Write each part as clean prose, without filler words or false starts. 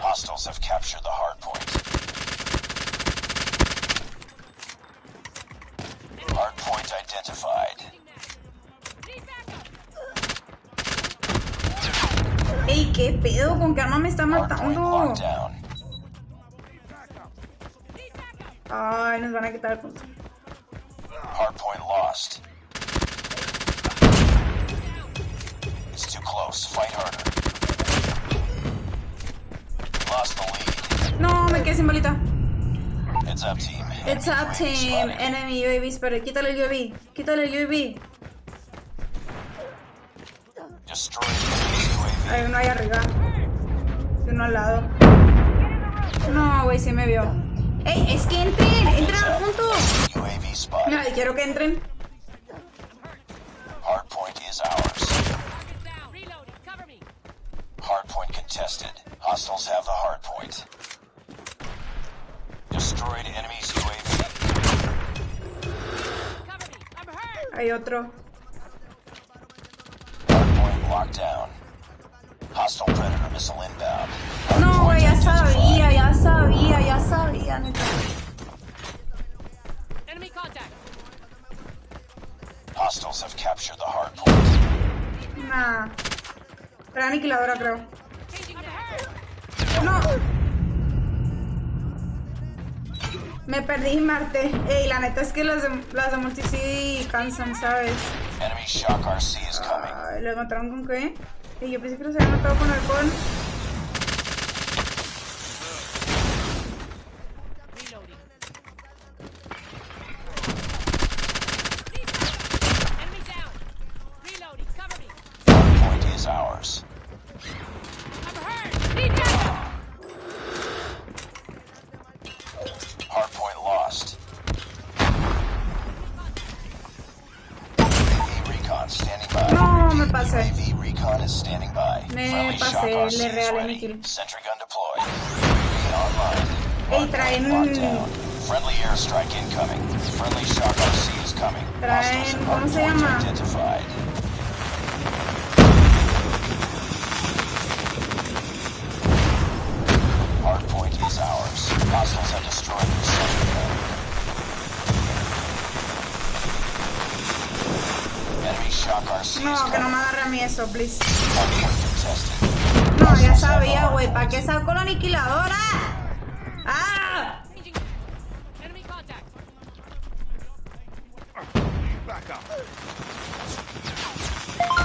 Hostiles have captured the hard point. Hard point identified. Ey, qué pedo, con qué arma me está matando. Ay, nos van a quitar el punto. Hard point lost. It's too close. Fight harder. Lost the lead. No, me quedé sin bolita. It's up team. It's up team. Enemy UAV, espera, quítale el UAV. Quítale el UAV. Destroy UAV. Hay uno ahí arriba. De uno al lado. No, güey, sí me vio. Ey, es que entren, entren al punto. No, quiero que entren. Hard point is ours. Hard point contested. Hostiles have the hard point. Destroyed enemies UAV. Hay otro. Hard point locked down. Hostile Predator missile inbound. No, güey, ya sabía, ya sabía, ya sabía, neta. Enemy contact. Hostiles have captured the hard point. Nah. Era aniquiladora, creo. ¡No! Me perdí, Marte. Ey, la neta es que las de Multisid cansan, ¿sabes? Enemy Shock RC is coming. ¿Lo mataron con qué? Y yo pensé que los habían matado con alcohol. Le regalé mi kill. Sentry gun deployed. Ey, traen friendly air strike incoming. Friendly shock RC is coming. Traen, ¿cómo se llama? Hard point is ours. Hostiles have destroyed the sentry gun. Enemy shock RC. No, que no me agarre a mí eso, please. No, ya sabía, güey. ¿Para qué saco la aniquiladora? ¡Ah!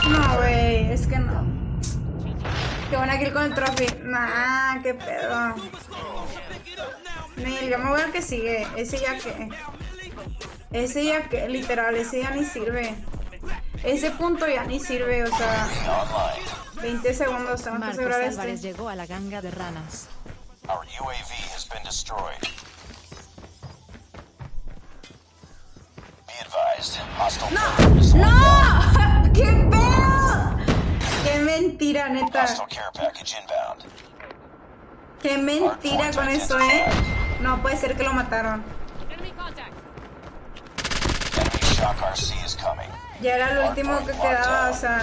No, güey. Es que no. Qué buena kill con el Trophy. Nah, qué pedo. Mil, yo me voy al que sigue. Ese ya que, literal, ese ya ni sirve. Ese punto ya ni sirve, o sea... 20 segundos, tengo que asegurar esto. Marcos llegó a la ganga de ranas. Our UAV has been destroyed. Be advised, hostile. ¡No! ¡No! ¡Qué pedo! ¡Qué mentira, neta! ¡Qué mentira con eso, eh! No puede ser que lo mataron. Ya era el último que quedaba, o sea...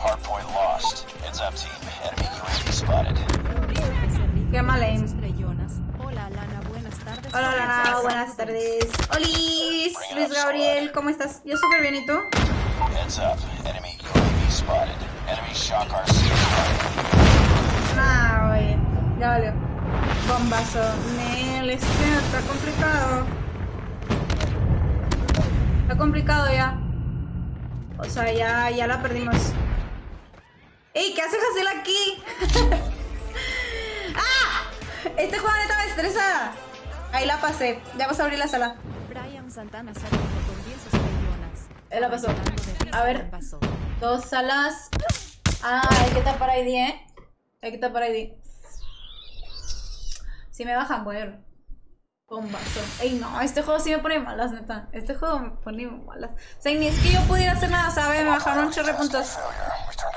Hardpoint lost. Heads up team. Enemy UAV spotted. Qué mal aim. Hola Lana, buenas tardes. Hola Lana, buenas tardes. Olis, Luis Gabriel, ¿cómo estás? Yo súper bien, ¿y tú? Heads up. Enemy UAV spotted. Enemy shock RC. Nah, güey. Ya valió. Bombazo. Nel, está complicado. Está complicado ya. O sea, ya la perdimos. ¡Ey! ¿Qué hace Hazel aquí? ¡Ah! Este juego neta me estresa. Ahí la pasé. Ya vas a abrir la sala. Brian Santana salió con 10 estrellonas. Él la pasó. A ver. Dos salas. Ah, hay que tapar ID, ¿eh? Hay que tapar ID. Si me bajan, güey. Bombazo. Ey, no, este juego sí me pone malas, neta. Este juego me pone malas. O sea, ni es que yo pudiera hacer nada, ¿sabes? Me bajaron un chorro de puntos.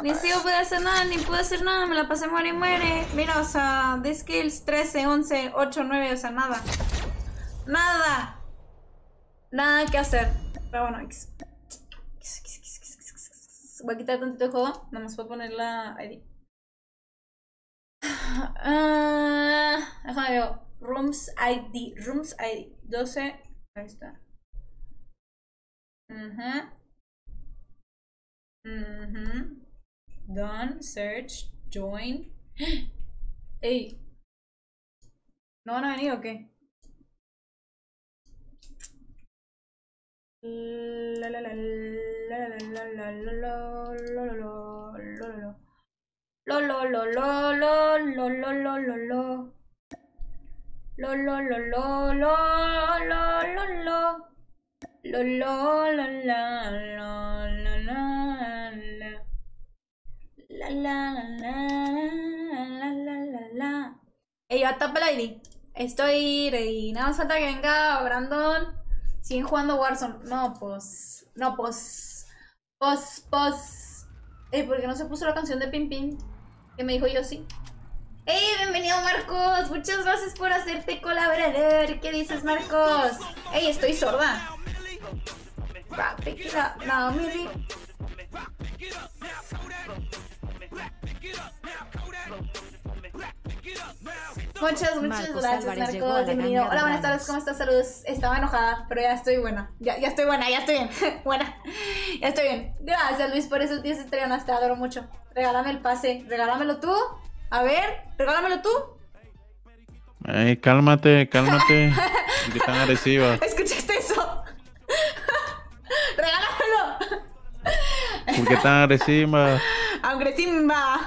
Ni es que yo pudiera hacer nada, ni pude hacer nada. Me la pasé muere y muere. Mira, o sea, de skills 13, 11, 8, 9, o sea, nada. Nada. Nada que hacer. Pero bueno, voy a quitar tantito el juego. Nada más voy a poner la ID. Déjame ver. Rooms ID. Rooms ID. 12. Ahí está. Done. Search. Join. Ey. ¿No van a venir o qué? Ey, hasta para Eli. Estoy ready. Nada más falta que venga Brandon. ¿Siguen jugando Warzone? No, pues. No, pues. ¿Por qué no se puso la canción de Pim Pim? Que me dijo yo sí. ¡Ey! Bienvenido, Marcos. Muchas gracias por hacerte colaborador. ¿Qué dices, Marcos? ¡Ey! Estoy sorda. Muchas gracias, Marcos. Bienvenido. Hola, buenas tardes, ¿cómo estás? Saludos. Estaba enojada, pero ya estoy buena. Ya estoy buena, ya estoy bien. Ya estoy bien. Gracias, Luis, por esos 10 estrellas. Te adoro mucho. Regálame el pase. Regálamelo tú. A ver, regálamelo tú. Ay, cálmate, cálmate. ¿Qué tan agresiva? ¿Escuchaste eso? Regálamelo. ¿Por qué tan agresiva? Agresiva.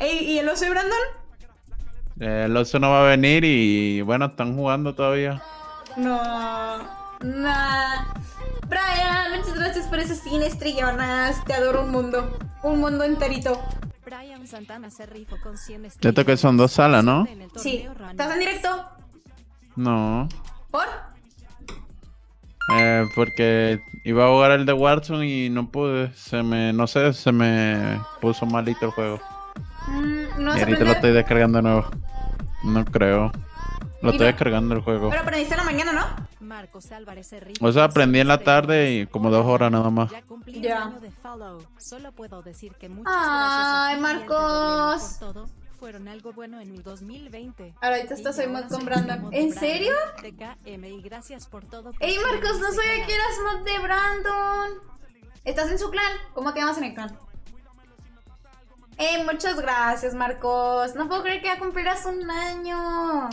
¿Y el oso y Brandon? El oso no va a venir y bueno, están jugando todavía. Brian, muchas gracias por esas 100 estrellonas. Te adoro un mundo enterito. Brian Santana se rifó con 100 estrellas. Yo creo que son dos salas, ¿no? Sí. ¿Estás en directo? No. ¿Por? Porque iba a jugar el de Warzone y no pude. Se me puso malito el juego. No y ahorita lo estoy descargando de nuevo. No creo. Lo estoy descargando el juego. Pero aprendiste en la mañana, ¿no? Marcos Álvarez Rico. O sea, aprendí en la tarde y como 2 horas nada más. Ya. Solo puedo decir que muchas gracias. Ay, Marcos. Todo fueron algo bueno en 2020. Ahorita estoy mod con Brandon. ¿En serio? Ey, Marcos, no sabía que eras mod de Brandon. ¿Estás en su clan? ¿Cómo quedamos en el clan? Hey, muchas gracias, Marcos. No puedo creer que ya cumplirás 1 año.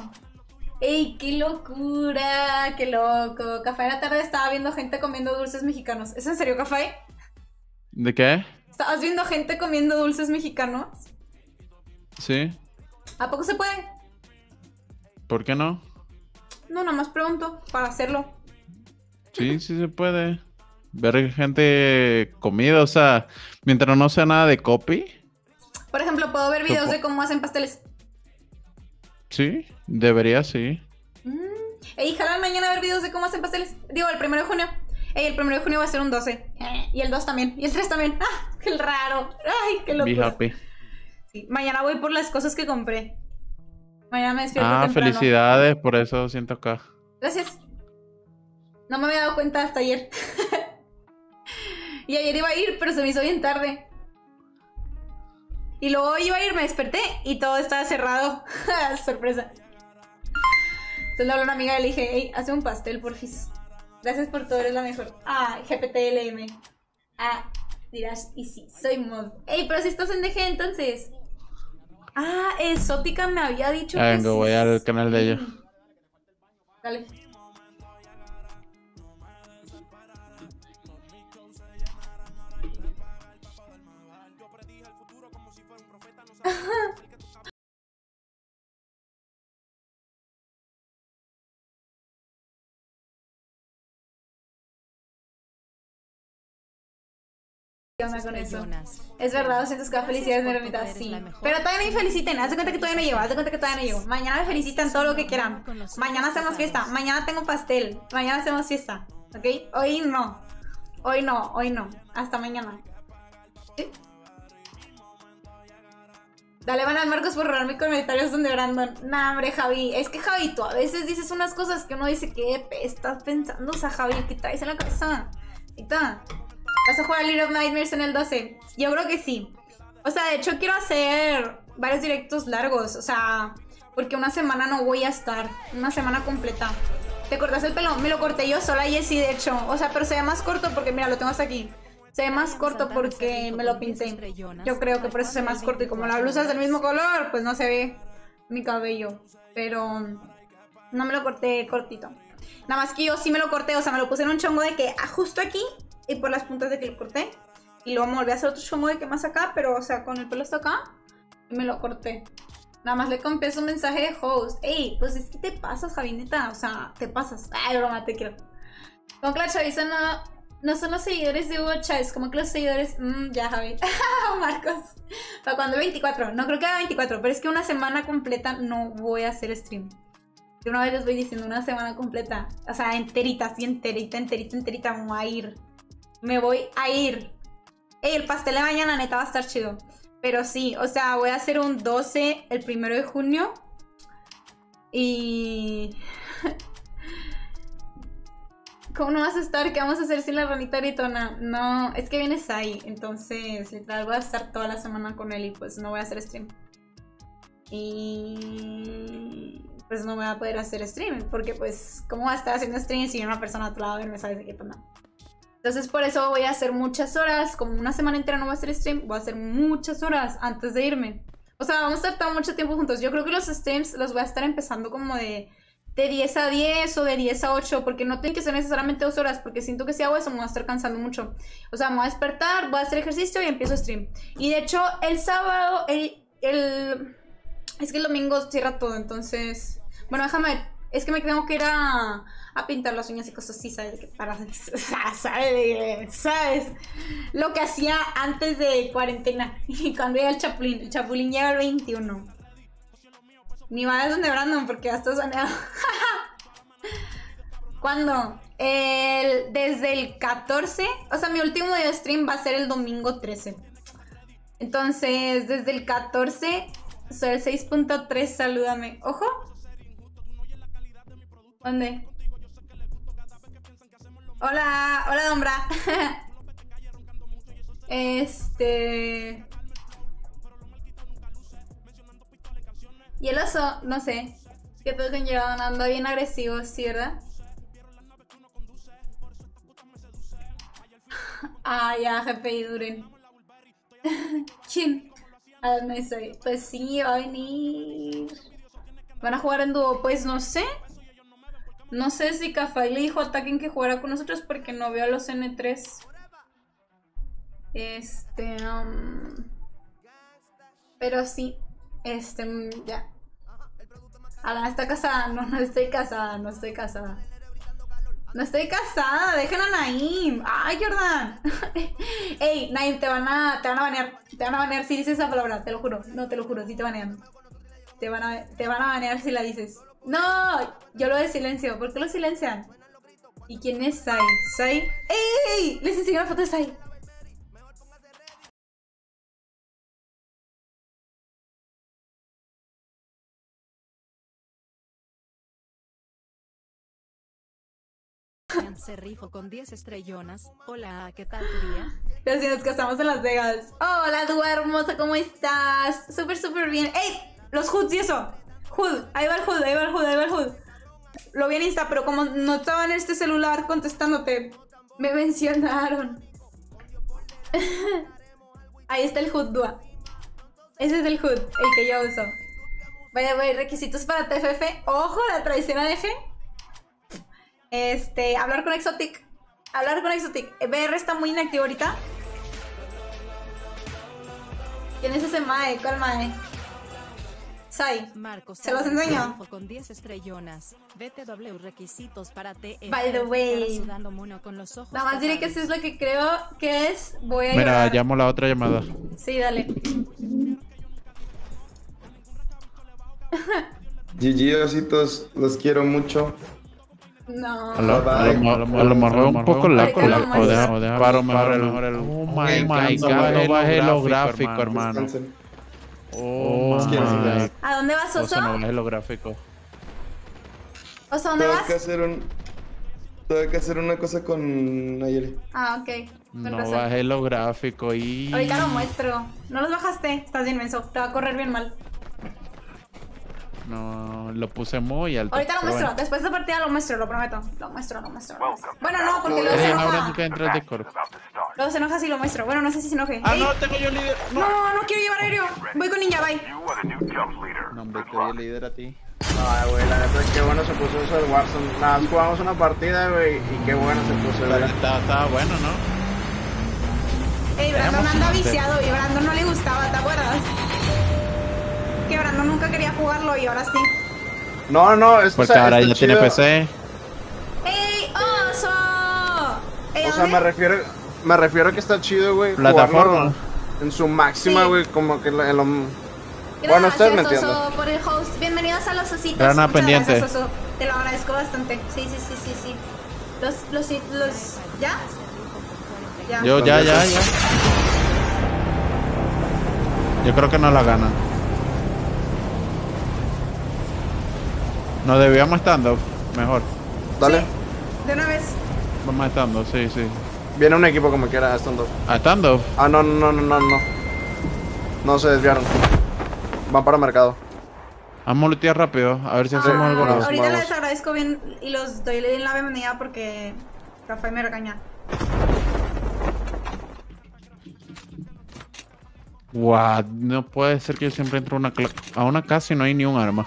Ey, qué locura, qué loco. Café en la tarde estaba viendo gente comiendo dulces mexicanos. ¿Es en serio, Café? ¿De qué? ¿Estabas viendo gente comiendo dulces mexicanos? Sí. ¿A poco se puede? ¿Por qué no? No, nada más pregunto para hacerlo. Sí, sí se puede. Ver gente comida, o sea, mientras no sea nada de copy. Por ejemplo, ¿puedo ver videos de cómo hacen pasteles? Sí, debería, sí. Ey, jalan mañana a ver videos de cómo hacen pasteles. Digo, el 1 de junio. Ey, el 1 de junio va a ser un 12. Y el 2 también. Y el 3 también. ¡Ah, qué raro! ¡Ay, qué locura! Be happy. Sí, mañana voy por las cosas que compré. Mañana me despierto temprano. Felicidades por eso, 100K. Gracias. No me había dado cuenta hasta ayer. Y ayer iba a ir, pero se me hizo bien tarde. Y luego iba a ir, me desperté y todo estaba cerrado. Sorpresa. Entonces le hablé a una amiga y le dije, hey, hazme un pastel, porfis. Gracias por todo, eres la mejor. Ah, GPTLM. Ah, dirás, y sí, soy mod. Ey, pero si estás en DG entonces. Ah, Exótica me había dicho que sí. Voy al canal de ella. Dale. ¿Qué onda con eso? Es verdad, 200K, felicidades, me remitas, sí. Pero todavía me feliciten, haz de cuenta que todavía no llevo, haz de cuenta que todavía no llevo. Mañana me felicitan todo lo que quieran. Mañana hacemos fiesta, mañana tengo pastel, mañana hacemos fiesta, ¿ok? Hoy no, hoy no, hoy no, hasta mañana. ¿Sí? Dale, van a Marcos por robar mis comentarios donde Brandon. Nah, hombre, Javi. Es que, Javi, tú a veces dices unas cosas que uno dice que estás pensando. O sea, Javi, ¿qué traes en la cabeza? ¿Vas a jugar Little Nightmares en el 12? Yo creo que sí. O sea, de hecho, quiero hacer varios directos largos, o sea, porque una semana no voy a estar, una semana completa. ¿Te cortas el pelo? Me lo corté yo sola, Jessy, de hecho. O sea, pero se ve más corto porque, mira, lo tengo hasta aquí. Se ve más corto porque me lo pinté. Yo creo que por eso se ve más corto. Y como la blusa es del mismo color, pues no se ve mi cabello. Pero no me lo corté cortito. Nada más que yo sí me lo corté, o sea, me lo puse en un chongo de que justo aquí y por las puntas de que lo corté. Y luego me volví a hacer otro chongo de que más acá, pero, o sea, con el pelo hasta acá y me lo corté. Nada más le compré un mensaje de host. Ey, pues es que te pasas, Javineta. O sea, te pasas. Ay, broma, te quiero. Como que la chaviza no son los seguidores de UboChats. Como que los seguidores... ya, Javi. Marcos. ¿Para cuándo? 24. No creo que haga 24. Pero es que una semana completa no voy a hacer stream. De una vez les voy diciendo, una semana completa. O sea, enterita, así enterita. Me voy a ir. Ey, el pastel de mañana, neta, va a estar chido. Pero sí, o sea, voy a hacer un 12 el 1 de junio. Y... ¿Cómo no vas a estar? ¿Qué vamos a hacer sin la ranita gritona? No, es que vienes ahí. Entonces, literal, voy a estar toda la semana con él y pues no voy a hacer stream. Y... pues no voy a poder hacer stream. Porque pues, ¿cómo va a estar haciendo stream si hay una persona a tu lado y me sabes de qué pasa? Entonces por eso voy a hacer muchas horas, como una semana entera no voy a hacer stream, voy a hacer muchas horas antes de irme. O sea, vamos a estar mucho tiempo juntos. Yo creo que los streams los voy a estar empezando como de 10 a 10 o de 10 a 8, porque no tienen que ser necesariamente 2 horas, porque siento que si hago eso me voy a estar cansando mucho. O sea, me voy a despertar, voy a hacer ejercicio y empiezo stream. Y de hecho el sábado, es que el domingo cierra todo, entonces... Bueno, déjame ver. Es que me tengo que ir a pintar las uñas y cosas así, ¿sabes? ¿Sabes? Lo que hacía antes de cuarentena. Y cuando iba al Chapulín. El Chapulín llega el 21. Ni madre es donde Brandon, porque ya está soneado. ¿Cuándo? Desde el 14. O sea, mi último día de stream va a ser el domingo 13. Entonces, desde el 14, soy el 6.3, salúdame. Ojo. ¿Dónde? Hola, hola, Dombra. Y el oso, no sé. Que todo conllevado, anda bien agresivo, ¿sí, verdad? Ah, ya, jefe, y duren. ¿Quién? ¿A dónde soy? Pues sí, va a venir. ¿Van a jugar en dúo? Pues no sé. No sé si Cafay le dijo a Taken que jugara con nosotros porque no veo a los N3. Pero sí. Ya. Alana está casada. No, no estoy casada. No estoy casada. No estoy casada. Dejen a Naim. ¡Ay, Jordan! Ey, Naim, te van a banear. Te van a banear si dices esa palabra. Te lo juro. No, te lo juro. Sí te banean. Te van a banear si la dices. No, yo lo de silencio. ¿Por qué lo silencian? ¿Y quién es Sai? ¿Sai? ¡Ey! Les enseño la foto de Sai. Se rifó con 10 estrellonas. Hola, ¿qué tal tu día? Pero si nos casamos en Las Vegas. Hola, Dua hermosa, ¿cómo estás? Súper, súper bien. ¡Ey! Los HUDs y eso. Hood, ahí va el Hood, ahí va el Hood, ahí va el Hood. Lo vi en Insta, pero como no estaba en este celular contestándote, me mencionaron. Ahí está el Hood, Dua. Ese es el Hood, el que yo uso. Vaya, voy, requisitos para TFF. Ojo, la traición a DG. Hablar con Exotic. Hablar con Exotic. BR está muy inactivo ahorita. ¿Quién es ese Mae? ¿Cuál Mae? Sai. Marcos, se los enseño. Con 10 estrellonas. BTW requisitos para TF. By the way. Nada más diré que eso es lo que creo que es. Voy a Mira, llorar. Llamo la otra llamada. Sí, dale. GG, ositos, los quiero mucho. No. A lo mejor un poco la cola. Paro mejor el... Oh my God, no bajé los gráficos, hermano. Oh, ¿a dónde vas, Oso? No, es lo gráfico. Oso, ¿dónde vas? Tengo que hacer un... Tuve que hacer una cosa con Nayeli. Ah, ok. No bajé lo gráfico y... Ahorita lo muestro. No los bajaste. Estás bien menso. Te va a correr bien mal. No, lo puse muy alto. Ahorita lo muestro. Bueno. Después de esta partida lo muestro, lo prometo. Lo muestro. Bueno, no, porque luego se enoja. Ahora nunca entras de corp. Luego se enoja si lo muestro. Bueno, no sé si se enoje. Ah, no, tengo yo líder. No quiero llevar aéreo. Voy con ninja, bye. No, hombre, te doy líder a ti. Ay, güey, la neta es que bueno se puso eso del Warzone. Nada, jugamos una partida, güey, y qué bueno se puso el Warzone. Estaba bueno, ¿no? Ey, Brandon anda viciado y Brandon no le gustaba, ¿te acuerdas? Que Brandon nunca quería jugarlo y ahora sí. No, es que... Porque ahora ya tiene PC. ¡Ey, oso! O sea, me refiero a que está chido, güey. Plataforma. En su máxima, güey, como que en lo... Bueno, ustedes me entienden. Gracias, Oso, por el host. Bienvenidos a los ositos. Rana pendiente. Gracias, Oso. Te lo agradezco bastante. Sí. ¿Ya? Ya. Yo creo que no la gana. Nos debíamos Standoff, mejor. Dale. Sí, de una vez. Vamos a Standoff, sí. Viene un equipo como quiera a Standoff. ¿A Standoff? Ah, no. No se desviaron. Van para mercado. Vamos a lootear rápido, a ver si hacemos algo. Ahorita les agradezco bien y los doy bien la bienvenida porque Rafael me regaña. What? No puede ser que yo siempre entro a una casa y no hay ni un arma.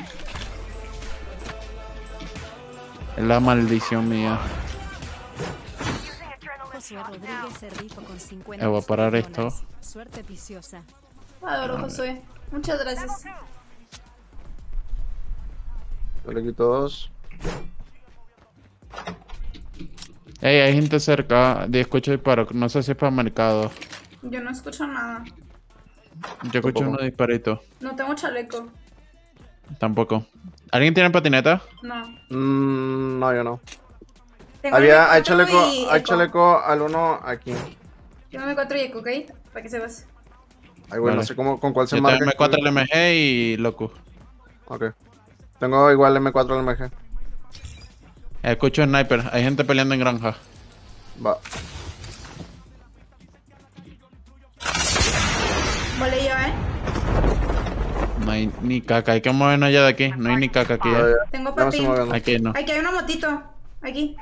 Es la maldición mía. Voy a parar esto. Suerte viciosa. Adoro, Josué. Muchas gracias. Hola aquí todos. Ey, hay gente cerca. Escucho disparos. No sé si es para mercado. Yo no escucho nada. Yo escucho unos disparitos. No tengo chaleco. Tampoco. ¿Alguien tiene patineta? No. No, yo no. Hay chaleco al uno aquí. Tengo M4 y Eco, ¿ok? Para que sepas. Ay, güey, no sé cómo, con cuál se marca. Tengo M4 LMG y loco. Ok. Tengo igual M4 LMG. Escucho sniper. Hay gente peleando en granja. Va. Vale, yo, No hay ni caca. Hay que movernos allá de aquí. No hay ni caca aquí. Tengo patín. Aquí no. Aquí hay una motito. Aquí.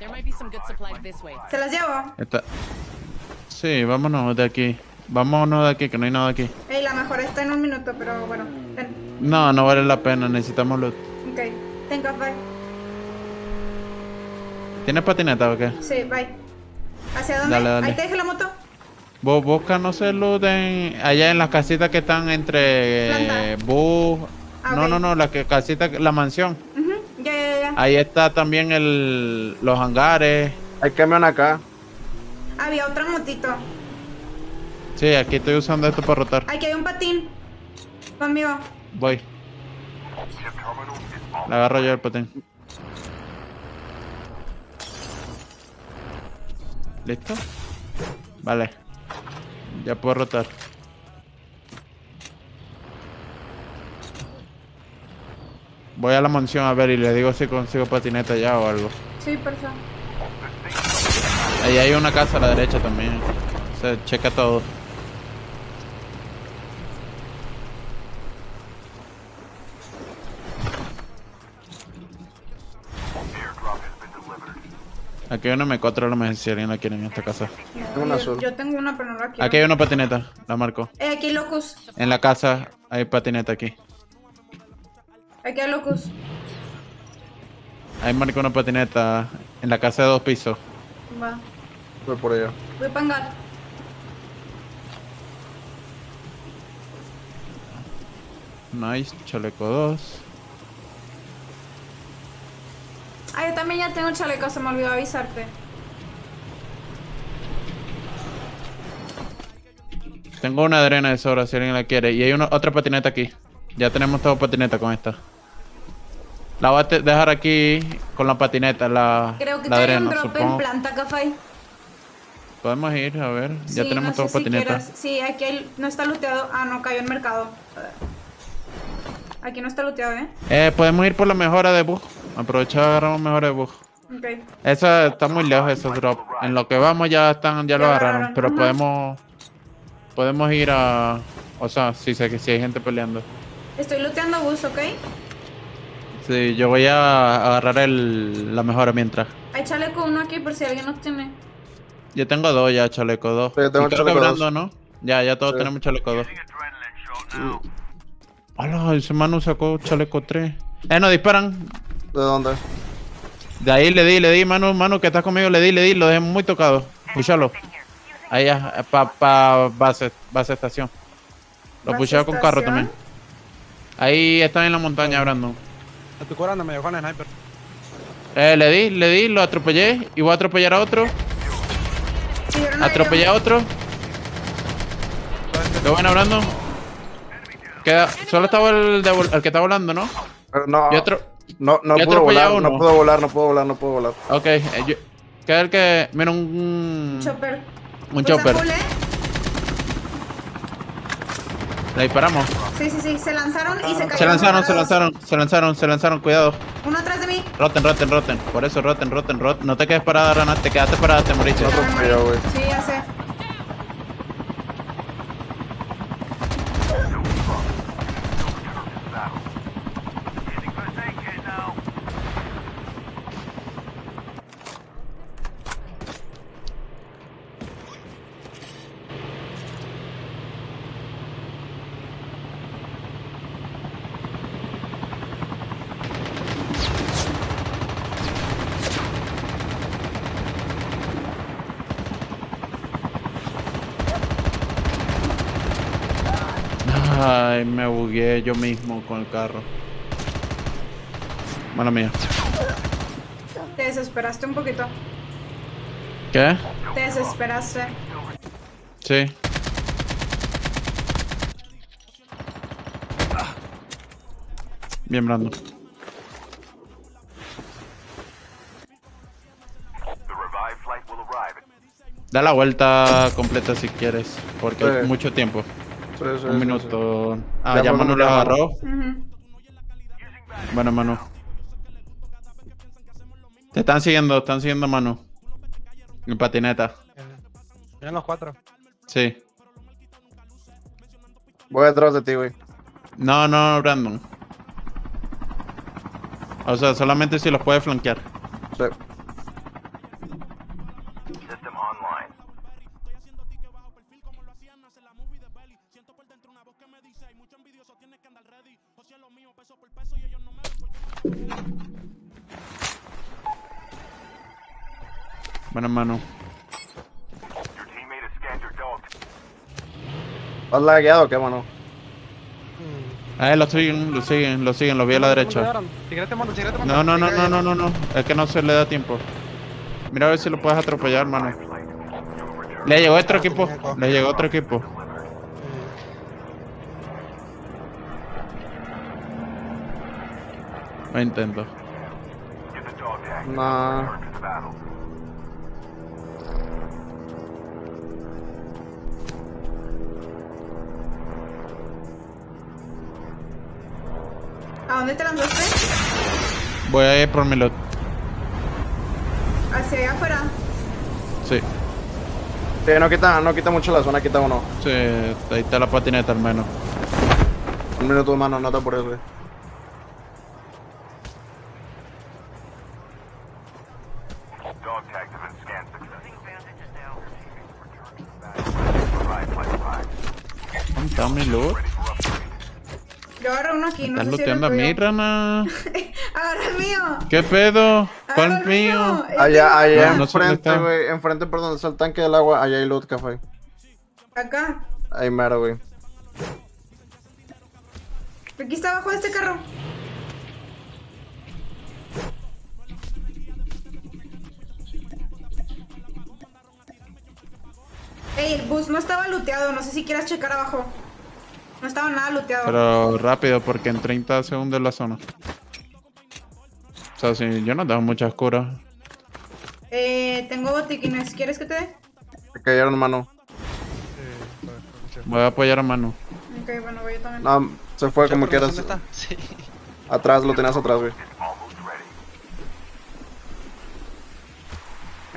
¿Se las llevo? Sí, vámonos de aquí. Vámonos de aquí, que no hay nada aquí. Ey, la mejor está en un minuto, pero bueno. Ten. No vale la pena, necesitamos loot. Ok, tengo bye. ¿Tienes patineta o qué? Sí, bye. ¿Hacia dónde? Dale. Ahí te dejé la moto. Vos busca, no sé, loot allá en las casitas que están entre bus. Ah, okay. No, la casita, la mansión. Ya. Ahí está también los hangares. Hay camión acá. Había otra motito. Sí, aquí estoy usando esto para rotar. Aquí hay un patín. Conmigo. Voy. Le agarro yo el patín. ¿Listo? Vale. Ya puedo rotar. Voy a la mansión a ver y le digo si consigo patineta ya o algo. Sí, por favor. Ahí hay una casa a la derecha también. Se checa todo. Aquí hay una M4, no me si alguien la quiere en esta casa. Tengo una azul. Yo tengo una, pero no la quiero. Aquí hay una patineta, la marco. Aquí hay locus. En la casa hay patineta aquí. Aquí hay locus. Ahí marco una patineta en la casa de 2 pisos. Va. Voy por allá. Voy a pangar. Nice, chaleco 2. Ah, yo también ya tengo chaleco, se me olvidó avisarte. Tengo una Adrena de sobra si alguien la quiere. Y hay otra patineta aquí. Ya tenemos todo patineta con esta. La voy a dejar aquí con la patineta, la Creo que hay un drop en planta, Café. Podemos ir, a ver. Ya sí, tenemos todo patineta. Sí, aquí no está looteado. Ah, no, cayó el mercado. Aquí no está looteado, ¿eh? Podemos ir por la mejora de bug. Aprovechar, agarramos mejora de bug. Okay. Eso está muy lejos, esos drops. En lo que vamos ya están, ya lo agarraron. Pero podemos ir a... O sea, si hay gente peleando. Estoy looteando bus, ¿ok? Sí, yo voy a agarrar la mejora mientras. Hay chaleco uno aquí por si alguien nos tiene. Yo tengo dos ya, chaleco dos. Sí, yo tengo chaleco dos. ¿No? Ya todos tenemos chaleco dos. Hola, ese mano sacó chaleco 3. No disparan. ¿De dónde? De ahí le di, mano, que estás conmigo, le di, lo dejé muy tocado. Pushalo. Ahí ya, pa base estación. Lo pusheo con carro también. Ahí están en la montaña, Brandon. A tu cuerda me dejó en el sniper. Le di, lo atropellé y voy a atropellar a otro. Atropellé a otro. Qué bueno, Brandon. Queda, solo estaba el que está volando, ¿no? No, no puedo volar. Ok, queda el que... Mira, un... Chopper. Un chopper. Le disparamos. Sí, se lanzaron y se cayeron. Se lanzaron, cuidado. Uno atrás de mí. Roten. Por eso, roten. No te quedes parada, Rana, te quedaste parada, te moriste. No confío, güey. Sí, ya sé. Ay, me bugué yo mismo con el carro. Mala mía. Te desesperaste un poquito. ¿Qué? Te desesperaste. Sí. Bien, Brando. Da la vuelta completa si quieres, porque hay mucho tiempo. Un minuto. Ya Manu lo agarró. Bueno, Manu. Te están siguiendo, Manu. En patineta. ¿Tienen los cuatro? Sí. Voy detrás de ti, güey. No, Brandon. O sea, solamente si los puedes flanquear. Sí. Bueno, mano. ¿Has lagueado o qué, mano? Lo siguen, lo vi a la derecha. No, es que no se le da tiempo. Mira a ver si lo puedes atropellar, mano. Le llegó otro equipo. Lo intento. No. ¿A dónde te lanzaste? Voy a ir por mi lot. ¿Hacia allá afuera? Sí. Sí, no quita mucho la zona, quita uno. Sí, ahí está la patineta al menos. Un minuto, hermano, no te apures, güey. ¿Dónde está mi lot? Yo agarro uno aquí, no sé si lo tengo. ¿Estás looteando a mí, Rana? Agarra el mío. ¿Qué pedo? ¿Cuál mío? Allá enfrente, güey. Enfrente por donde está el tanque del agua. Allá hay loot, café. ¿Acá? Ahí mero, güey. Aquí está abajo de este carro. Ey, el bus no estaba looteado. No sé si quieras checar abajo. No estaba nada looteado. Pero rápido, porque en 30 segundos la zona. O sea, si yo no tengo muchas curas. Tengo botiquines. ¿Quieres que te dé? Te cayeron, mano. Voy a apoyar a mano. Ok, bueno, voy yo también. No, se fue como quieras. ¿Dónde está? Sí. Atrás, lo tenías atrás, güey.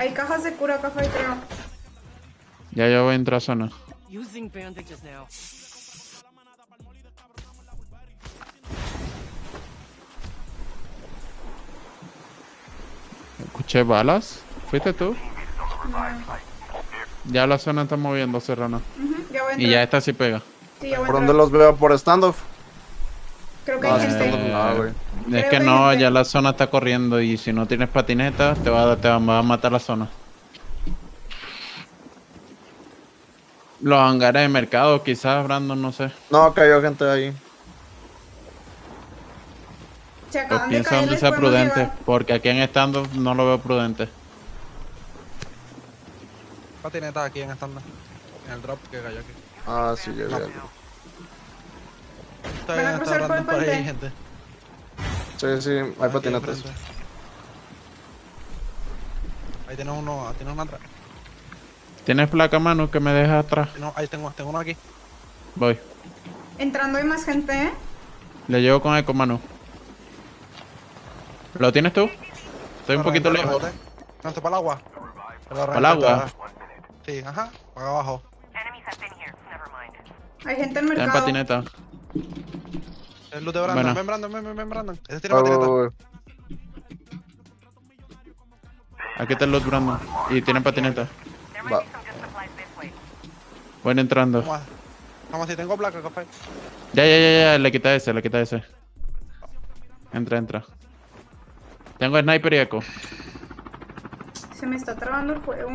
Hay cajas de cura, caja de cura. Ya voy a entrar a zona. Escuché balas. ¿Fuiste tú? No. Ya la zona está moviendo, Serrano. Ya voy a entrar. Y ya esta sí pega. Sí, ya voy a entrar. ¿Por dónde los veo? ¿Por standoff? Creo que hay gente. No, es que no, ya la zona está corriendo y si no tienes patineta te va a matar la zona. Los hangares de mercado, quizás, Brandon, no sé. No, cayó gente ahí. Pues piensa donde sea prudente, porque aquí en standoff no lo veo prudente. Patineta aquí en standoff, en el drop que cayó aquí. Ah, sí, yo vi algo. Van a cruzar por el puente. Gente. Sí, sí, hay patinetas. Ahí tienes uno, tienes una atrás. ¿Tienes placa, mano, que me deja atrás? No, ahí tengo uno aquí. Voy. Entrando hay más gente, ¿eh? Le llevo con eco, mano. ¿Lo tienes tú? Estoy un poquito lejos. No, estoy para el agua. ¿Para el agua? Sí, ajá, para abajo. Hay gente en mercado. Está en patineta. El loot de Brandon, bueno. ven Brandon. Ese tiene patineta. Aquí está el loot, Brandon. Y tienen patineta. Va. Bueno, entrando. Vamos, si tengo placa, café. Ya, le quita ese. Entra. Tengo sniper y eco. Se me está trabando el juego.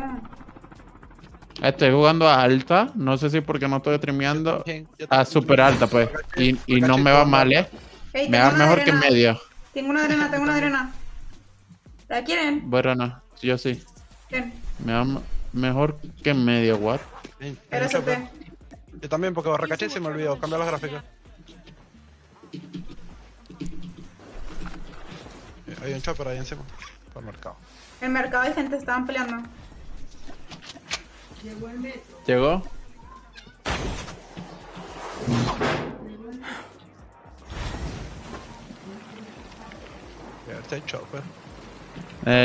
Estoy jugando a alta, no sé si porque no estoy streameando, a super alta pues, y no me va mal, me va mejor que medio. Tengo una Adrena. ¿La quieren? Bueno, no, yo sí. Bien. Me va mejor que medio, what? Yo también, porque barracaché se me olvidó, cambiar los gráficos. Hay un chopper ahí encima, por el mercado. En el mercado hay gente, estaban peleando. Llegó.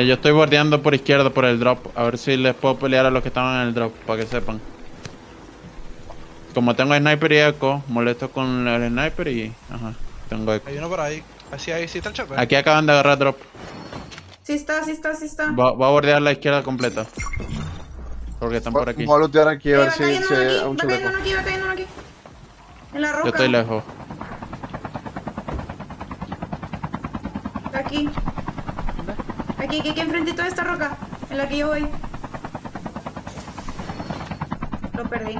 Yo estoy bordeando por izquierda por el drop. A ver si les puedo pelear a los que estaban en el drop, para que sepan. Como tengo sniper y eco, molesto con el sniper y... Ajá, tengo eco. Hay uno por ahí. Ahí sí está el chopper. Aquí acaban de agarrar drop. Sí está. Voy a bordear la izquierda completa. Porque están por aquí. Voy a lootear aquí a ver si hay un chaleco. Va cayendo uno aquí. En la roca. Yo estoy lejos. Aquí. Aquí enfrentito de esta roca. En la que yo voy. Lo perdí.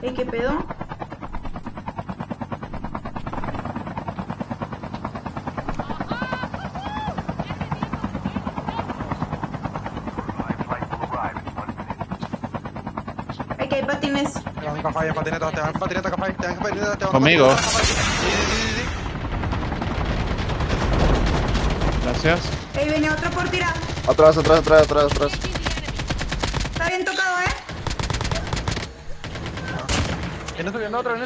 Ey, ¿qué pedo? Patineta, conmigo. Gracias. Ahí viene otro por tirar. Atrás. Está bien tocado, Viene subiendo otro. A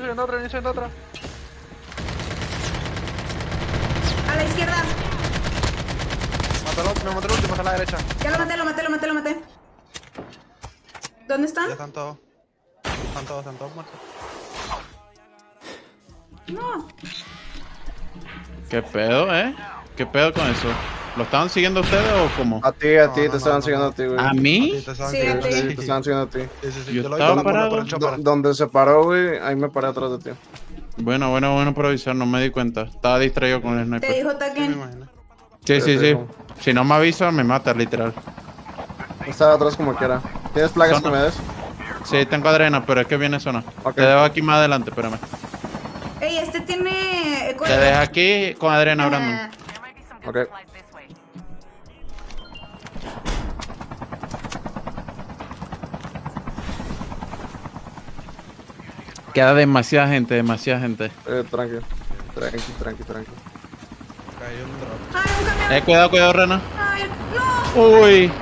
la izquierda. Me mató el último, está a la derecha. Ya lo maté. ¿Dónde están? Ya están todos. Están todos muertos. No. ¿Qué pedo, eh? ¿Qué pedo con eso? ¿Lo estaban siguiendo ustedes o cómo? A ti, te estaban siguiendo a ti, güey. ¿A mí? Sí, a ti. Te estaban siguiendo a ti. Sí. Yo estaba parado. Donde se paró, güey, ahí me paré atrás de ti. Bueno por avisar, no me di cuenta. Estaba distraído con el sniper. Te dijo Taken. Sí. Si no me avisa, me mata, literal. Estaba atrás como quiera. ¿Tienes placas que me des? Sí, tengo Adrena, pero es que viene zona. Okay. Te dejo aquí más adelante, espérame. Ey, este tiene... Te dejo aquí con Adrena, Brandon. Ok. Queda demasiada gente. Tranqui. Cayó un drop. Ay, un camión. Cuidado, Rena. Ay, no. Uy.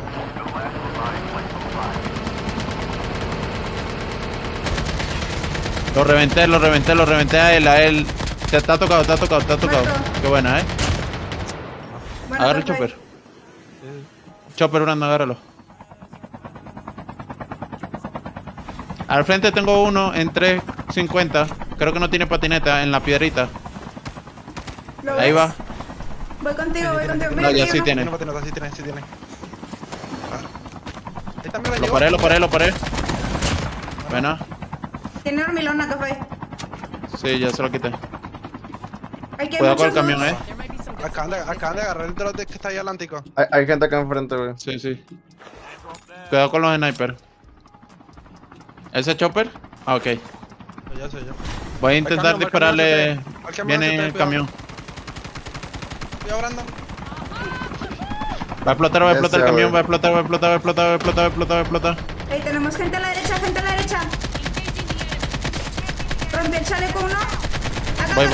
Lo reventé a él. Te ha tocado. Qué buena, eh. Agarra el chopper. Chopper, Brandon, agárralo. Al frente tengo uno en 350. Creo que no tiene patineta en la piedrita. Ahí va. Voy contigo, voy contigo. No, ya sí tiene. Sí tiene. Lo paré. Bueno. Tiene hormilona, café. Sí, ya se lo quité. Cuidado con el camión, eh. Acaban de agarrar el drop de que está ahí atlántico. Hay gente acá enfrente, güey. Sí, sí. Cuidado con los sniper. ¿Ese chopper? Ah, ok. Soy yo. Voy a intentar dispararle. Viene el camión. Cuidado, Brandon. Va a explotar el camión, va a explotar. Ahí tenemos gente a la derecha. Rompe el chaleco uno. Voy.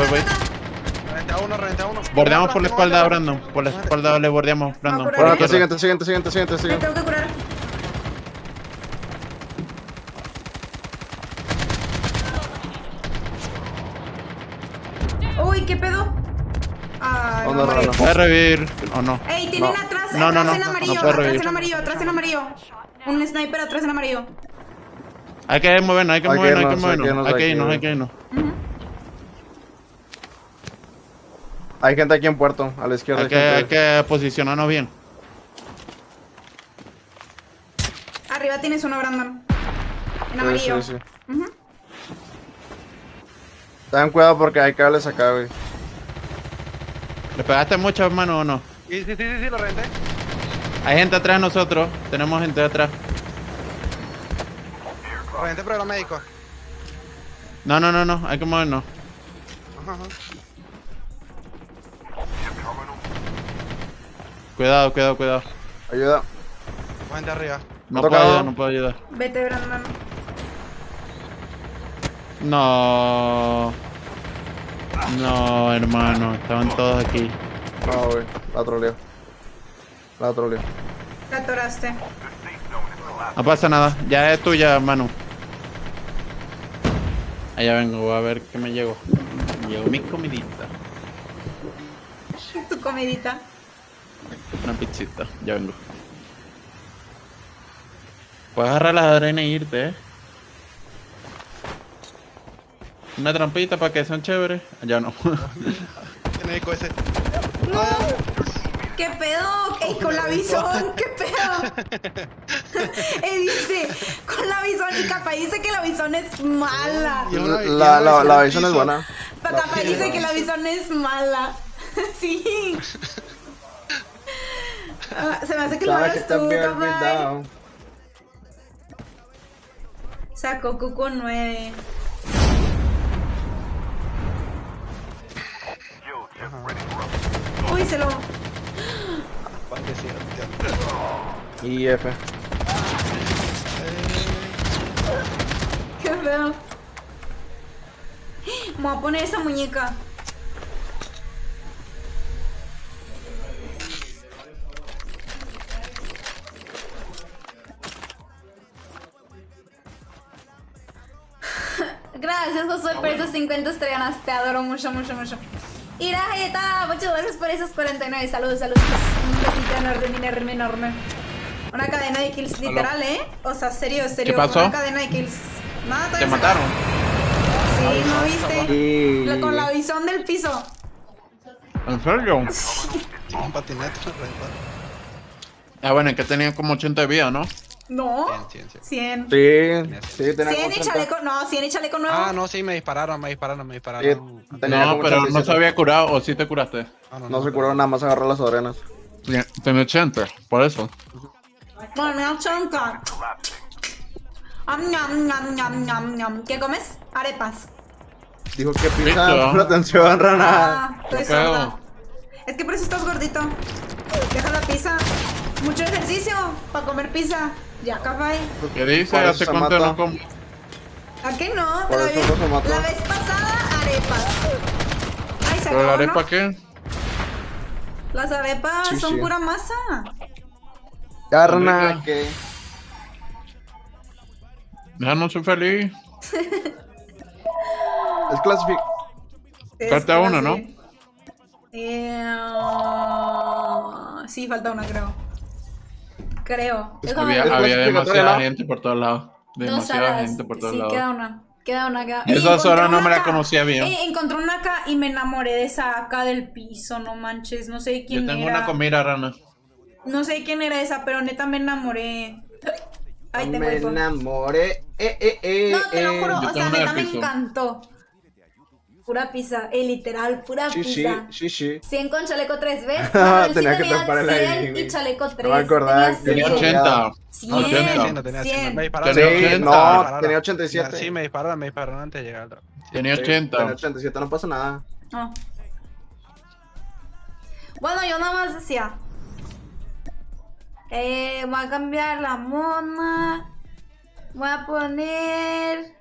Reventa uno. Bordeamos por la espalda, Brandon. Por la espalda le bordeamos, Brandon. Siguiente. Tengo que curar. Uy, ¿qué pedo? Ah, no puede revivir. ¿O no? Ey, tienen atrás en amarillo. Atrás en amarillo. Un sniper atrás en amarillo. Hay que movernos. Hay que irnos. Hay gente aquí en puerto, a la izquierda. Hay que posicionarnos bien. Arriba tienes uno, Brandon. En amarillo. Sí. Ten cuidado porque hay cables acá, güey. ¿Le pegaste mucho, hermano, o no? Sí, lo reventé. Hay gente atrás de nosotros. Tenemos gente atrás. Lo reventé, pero era médico. No. Hay que movernos. Ajá. Cuidado. Ayuda. Gente arriba. No puedo ayudar. Vete, Brandon. No, hermano. Estaban todos aquí. No, güey. La troleo. La atoraste. No pasa nada. Ya es tuya, hermano. Allá vengo. Voy a ver qué me llevo. Llevo mi comidita. ¿Tu comidita? Una pizzita, ya vengo. Puedes agarrar las adrenas e irte, eh. Una trampita para que sean chéveres. Ya no. Tiene eco ese. No. ¿Qué pedo? ¿Qué? Con la visón, ¿qué pedo? Dice, con la visón y Capay dice que la visón es mala. La visón es buena. Capay dice que la visón es mala. Sí. Se me hace que lo eres tú, papá. Sacó Cuco 9. Uy, se lo... Y F. Qué feo. Me voy a poner esa muñeca. Gracias, Josué, por esos 50 estrellas. Te adoro mucho. Ira, Jayeta, muchas gracias por esos 49. Saludos. Un besito enorme. Una cadena de kills, literal, ¿eh? O sea, serio. ¿Qué pasó? Una cadena de kills. Nada, te mataron. Sí, ¿no viste? Sí. Con la visón del piso. ¿En serio? Un patinete. Ah, bueno, es que tenía como 80 de vida, ¿no? No, 100. Sí, 100 y chaleco, no, 100 y chaleco nuevo. Ah, no, sí, me dispararon. Sí, no, pero no se había curado, o sí te curaste. No se curó, nada más agarró las adrenas. Tenía 80, por eso. ¿Qué comes? Arepas. Dijo que pizza, no atención, rana. Es que por eso estás gordito. Deja la pizza. Mucho ejercicio para comer pizza. Ya, Capay. ¿Qué dices? ¿Hace cuánto no como? ¿A qué no? La vez pasada, arepas. Ay, se acabó, ¿no? ¿La arepa qué? Las arepas son pura masa. Carna, ¿qué? Ya no soy feliz. Es clasific. Falta una, ¿no? Sí, falta una, creo. creo. Pues había demasiada gente por todos lados. Queda una. Esa zona no me la conocía bien. Encontré una AK y me enamoré de esa AK del piso, no manches. No sé quién era. Yo tengo una comida, Rana. No sé quién era esa, pero neta me enamoré. Ay, te me enamoré. No, te lo juro, o sea, neta me encantó. Pura pizza, literal, pura pizza. Sí. 100 con chaleco 3 veces. Tenía que tapar el aire. Y chaleco 3. No me acordaba. Tenía 80. 100. Me dispararon. No, tenía 87. Sí, me dispararon antes de llegar. Tenía 80. Tenía 87, no pasa nada. Bueno, yo nada más decía. Voy a cambiar la mona. Voy a poner.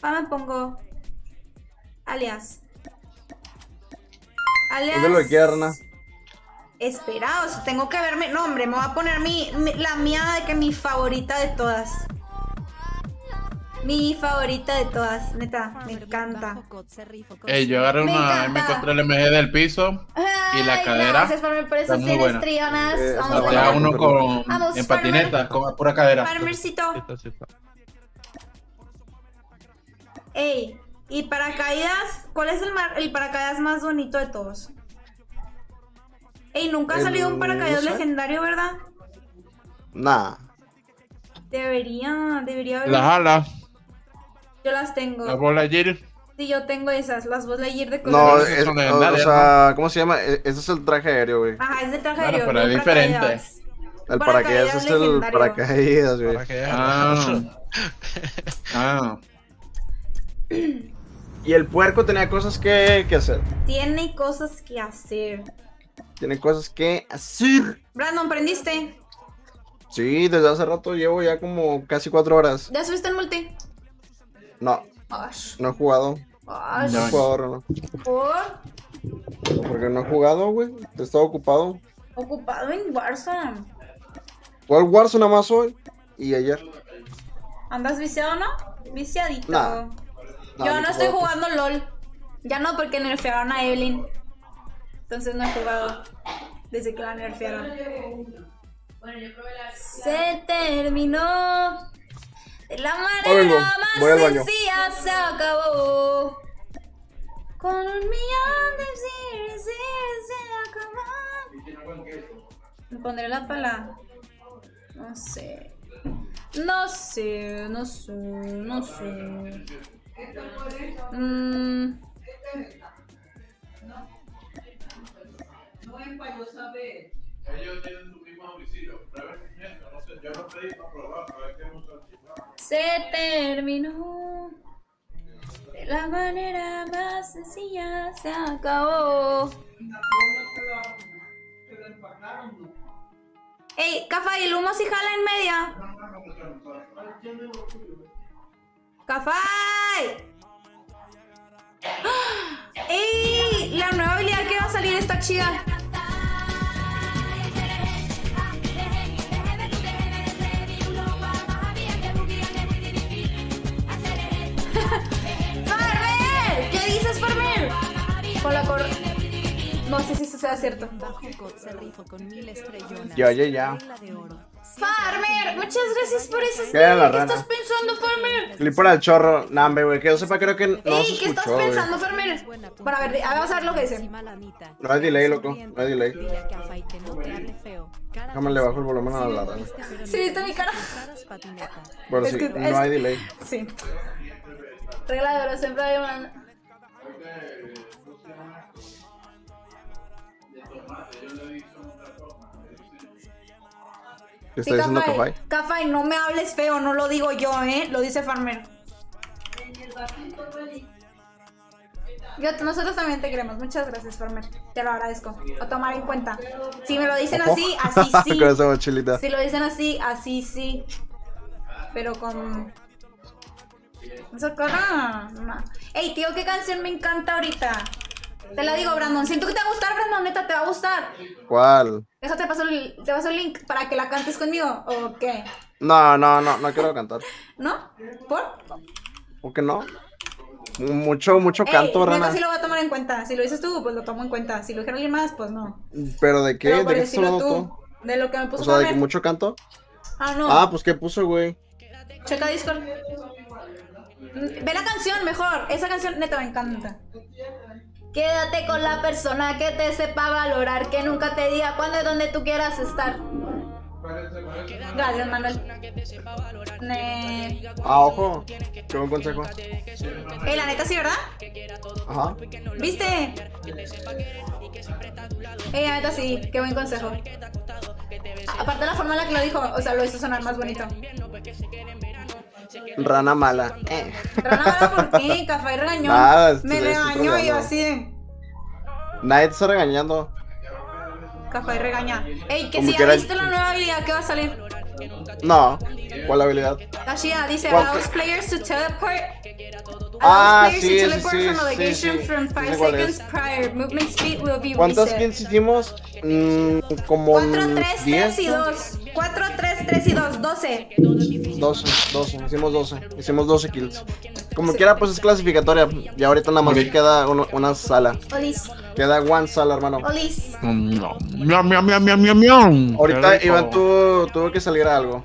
¿Para me pongo? Alias. ¿Dónde lo quieres? Esperaos, tengo que verme. No, hombre, me voy a poner la mía de que mi favorita de todas. Mi favorita de todas, neta, me encanta. Yo agarré una M4 LMG del piso y la cadera. Gracias por mi preso, tienes trionas. Vamos a uno en patineta, con pura cadera. Farmercito. Ey, y paracaídas, ¿cuál es el paracaídas más bonito de todos? Ey, nunca ha salido un paracaídas legendario, ¿verdad? Nah. Debería haber. Las alas. Yo las tengo. ¿Las Voyager? Sí, yo tengo esas, las Voyager de color. No, es, o sea, ¿cómo se llama? Ese es el traje aéreo, güey. Ajá, es el traje aéreo. Pero es diferente. El paracaídas es el paracaídas, güey. Y el puerco tenía cosas que hacer. Tiene cosas que hacer. Brandon, ¿prendiste? Sí, desde hace rato llevo ya como casi 4 horas. ¿Ya subiste el multi? No. No he jugado. No he jugado, no. ¿Por? Porque no he jugado, güey. He estado ocupado. Ocupado en Warzone. Jugué al Warzone nada más hoy y ayer. ¿Andas viciado, no? Viciadito. Nah. Yo no estoy jugando LOL. Ya no, porque nerfearon a Evelynn. Entonces no he jugado desde que la nerfearon. Bueno, yo probé la... Se terminó. De la manera más sencilla se acabó. Con un millón de zir se acabó. Me pondré la pala. No sé. No es para yo saber. Ellos tienen su mismo domicilio. Yo no pedí para probar, pero es que mucho. Se terminó. De la manera más sencilla se acabó. Ey, Cafá, ¿y el humo si jala en media? ¡Cafay! ¡Ey! La nueva habilidad que va a salir está chida. ¡Farmer! ¿Qué dices, Farmer? Con la cor... No sé si eso sea cierto. Ya. Farmer, muchas gracias por ese stream. ¿Qué estás pensando, Farmer? Clip para el chorro. Nah, güey, que yo sepa, creo que no. Ey, ¿qué estás pensando, Farmer? Para ver, vamos a ver lo que dice. No hay delay, loco. No hay delay. Déjame le bajo el volumen a la rana. ¿Sí viste mi cara? Bueno, sí, no hay delay. Sí. Regla de oro, siempre hay una. ¿Qué está diciendo Cafay? Cafay, no me hables feo, no lo digo yo, lo dice Farmer. Nosotros también te queremos, muchas gracias, Farmer. Te lo agradezco, a tomar en cuenta. Si me lo dicen así, así sí. Con esa mochilita. Si lo dicen así sí. Pero con... Esa cara... No. Ey, tío, ¿qué canción me encanta ahorita? Te la digo, Brandon. Siento que te va a gustar, Brandon. Neta, te va a gustar. ¿Cuál? Déjate, te paso el link para que la cantes conmigo. ¿O qué? No quiero cantar. ¿No? ¿Por? ¿Por qué no? Mucho canto, Rana. Eso sí lo voy a tomar en cuenta. Si lo dices tú, pues lo tomo en cuenta. Si lo dijeron alguien más, pues no. ¿Pero de qué? ¿De qué solo tú? De lo que me puso. O sea, de que mucho canto. Ah, no. Ah, pues, ¿qué puso, güey? Checa Discord. Ve la canción mejor. Esa canción neta me encanta. Quédate con la persona que te sepa valorar, que nunca te diga cuándo y dónde tú quieras estar. Gracias, Manuel. Ah, ojo. Qué buen consejo. La neta sí, ¿verdad? Ajá. ¿Viste? La neta sí, qué buen consejo. Aparte de la forma en la que lo dijo, o sea, lo hizo sonar más bonito. Rana mala. Rana mala, ¿por qué? Café regañó. Nada, me regañó y yo así de... Nadie te está regañando. Café regaña. Ey, que si ya viste la nueva habilidad que va a salir. No, ¿cuál habilidad? Tashia dice, allows players to teleport. Ah, sí, sí, sí. ¿Cuántas kills hicimos? Como 4, 3, 3 y 2. 4, 3, 3 y 2, 12. 12, hicimos 12. Hicimos 12 kills. Como quiera, pues es clasificatoria. Y ahorita nada más queda una sala. Queda one sala, hermano. Ahorita Iván tuvo que salir a algo.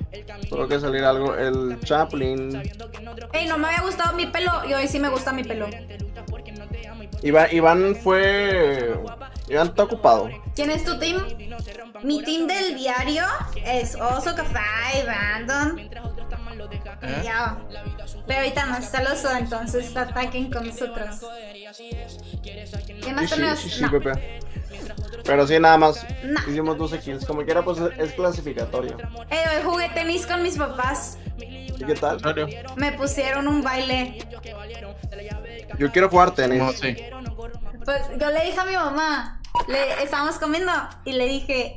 Tuvo que salir a algo. El Chaplin. Ey, no me había gustado mi pelo. Y hoy sí me gusta mi pelo. Iván está ocupado. ¿Quién es tu team? Mi team del diario es Oso, Café, Brandon. Y yo. Pero ahorita no está el Oso, entonces ataquen con nosotros. ¿Qué más tenemos? Sí, Pepe. Pero sí, nada más. Hicimos 12 kills. Como quiera, pues es clasificatorio. Hoy jugué tenis con mis papás. ¿Y qué tal? Me pusieron un baile. Yo quiero jugar tenis. No, sí. Pues yo le dije a mi mamá, estábamos comiendo y le dije,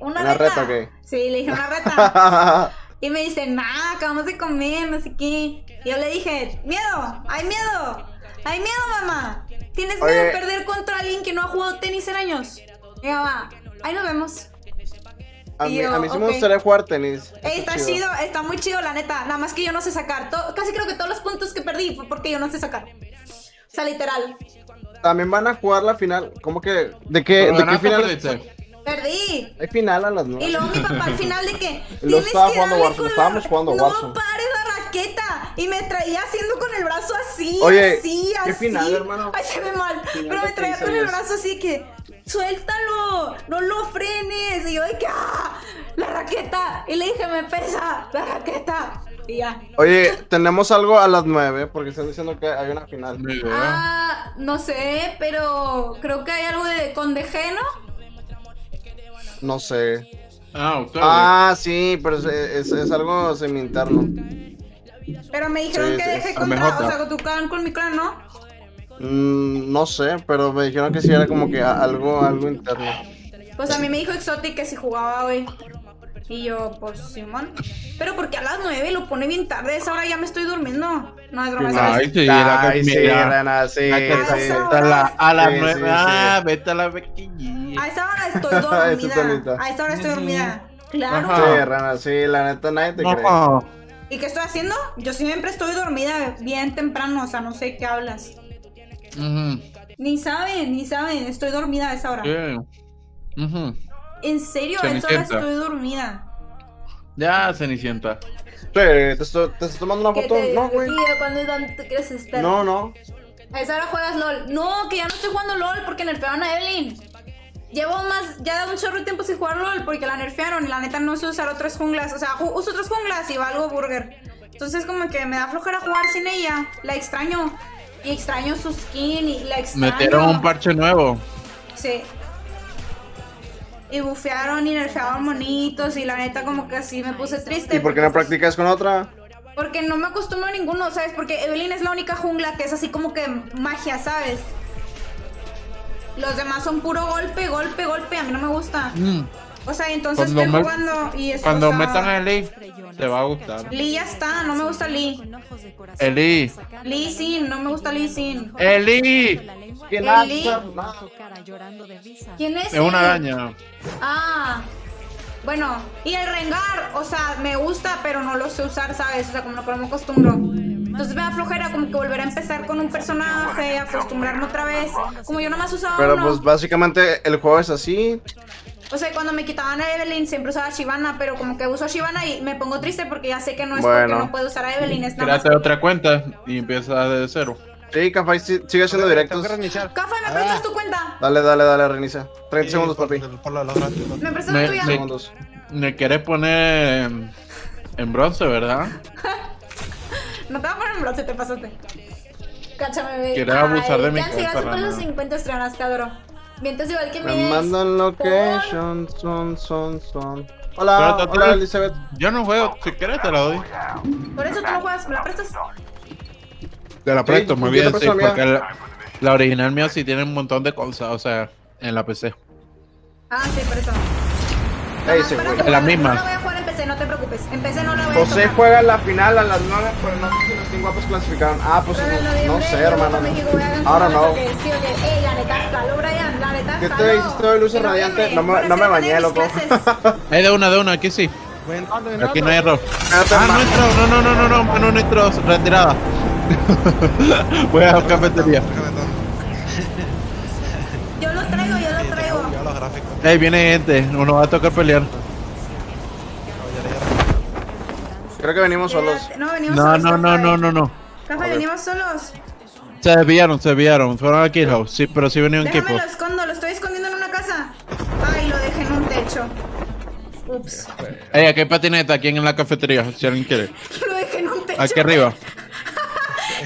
una reta. ¿Una reta? Sí, le dije una reta. Y me dice, nah, acabamos de comer, no sé qué. Y yo le dije, miedo, hay miedo. Hay miedo, mamá. Tienes miedo de perder contra alguien que no ha jugado tenis en años. Y mamá, ahí nos vemos. A mí sí me gustaría jugar tenis. Está chido, está muy chido, la neta. Nada más que yo no sé sacar. Casi creo que todos los puntos que perdí fue porque yo no sé sacar. O sea, literal. También van a jugar la final. ¿Cómo que? ¿De qué final? Perdí. Hay final a las 9. Y luego mi papá al final de que lo estaba jugando Warzone. Estábamos jugando Warzone. No pares la raqueta. Y me traía haciendo con el brazo así. Oye, así, ¿qué final, hermano? Ay, se ve mal. Pero me traía con el brazo así que... ¡Suéltalo! ¡No lo frenes! Y yo de que ¡ah! ¡La raqueta! Y le dije, me pesa la raqueta. Y ya. Oye, tenemos algo a las 9 porque están diciendo que hay una final. Ah, no sé, pero creo que hay algo de con Dejeno. No sé. Ah, ok. Ah, sí, pero es algo semi-interno. Pero me dijeron sí, que dejé contra, o sea, tu clan con mi clan, ¿no? No sé, pero me dijeron que sí era como que algo interno. Pues a mí me dijo Exotic que si jugaba hoy. Y yo, pues, Simón. Pero porque a las 9 lo pone bien tarde. Esa hora ya me estoy durmiendo. No es broma. Ay, sí, a las 9. Ah, vete a la bequilla. A esa hora estoy dormida. A esa hora estoy dormida. Claro. Sí, Rana, sí, la neta nadie te cree. ¿Y qué estoy haciendo? Yo siempre estoy dormida bien temprano. O sea, no sé qué hablas. Ni saben, estoy dormida a esa hora. En serio, a esa hora estoy dormida. Ya, Cenicienta. ¿Te estás tomando una foto? No, güey. No, no. A esa hora juegas LOL. No, que ya no estoy jugando LOL porque nerfearon a Evelynn. Llevo ya un chorro de tiempo sin jugar LOL porque la nerfearon y la neta no sé usar otras junglas. O sea, uso otras junglas y valgo burger. Entonces como que me da flojera jugar sin ella. La extraño. Y extraño su skin y la extraño. Metieron un parche nuevo. Sí. Y bufearon y nerfeaban monitos. Y la neta como que así me puse triste. ¿Y por qué no practicas con otra? Porque no me acostumbro a ninguno, ¿sabes? Porque Evelynn es la única jungla que es así como que magia, ¿sabes? Los demás son puro golpe, golpe, golpe. A mí no me gusta. O sea, entonces estoy jugando y eso, cuando metan a Eli, te va a gustar. Lee ya está, no me gusta Lee. Eli. Lee Sin, no me gusta Lee Sin. Eli. ¿Quién es? Es una araña. Ah. Bueno, y el Rengar, o sea, me gusta, pero no lo sé usar, ¿sabes? O sea, como no me acostumbro. Entonces me da flojera como que volver a empezar con un personaje, acostumbrarme otra vez. Como yo nomás usaba uno. Pero pues básicamente el juego es así. O sea, cuando me quitaban a Evelynn siempre usaba Shyvana, pero como que uso Shyvana y me pongo triste porque ya sé que no es porque no puedo usar a Evelynn. Es nada más. Créate otra cuenta y empieza desde cero. Sí, Cafay, sigue haciendo directos. Cafay, ¿me prestas tu cuenta? Dale, dale, dale, reinicia. 30 segundos, papi. ¿Me prestas tu cuenta? Me querés poner en bronce, ¿verdad? No te voy a poner en bronce, te pasaste. Cáchame, bebé. Querés abusar de mi cuenta. Ya, si vas por esos 50 estrellas, cabrón. Mientras igual que me mandan location, son. Hola, hola, Elizabeth. Yo no juego, si quieres te la doy. Por eso tú no juegas, ¿me la prestas? Te la presto, sí, muy bien, sí, porque la original mía sí tiene un montón de cosas, o sea, en la PC. Ah, sí, por eso. Ey, sí, es la misma. No la voy a jugar en PC, no te preocupes. En PC no la voy a jugar. José juega la final a las 9, pero no sé si los 5 guapos clasificaron. Ah, pues no sé, hermano. Ahora no. Sí, ok. Ey, la neta, caló, Brian, la neta. ¿Qué te hiciste hoy, luces radiantes? No me bañé, loco. Hay de una, aquí sí. Aquí no hay error. Ah, no, nuestro, retirada. Voy a la cafetería. Yo los traigo. Ey, viene gente, nos va a tocar pelear. Creo que venimos solos. No, venimos solos. Café, venimos solos. Se desviaron, fueron a Kill House, sí, pero sí venían en equipo. Déjame lo escondo, lo estoy escondiendo en una casa. Ay, lo dejé en un techo. Ups. Ey, aquí hay patineta, aquí en la cafetería, si alguien quiere. Lo dejé en un techo. Aquí arriba.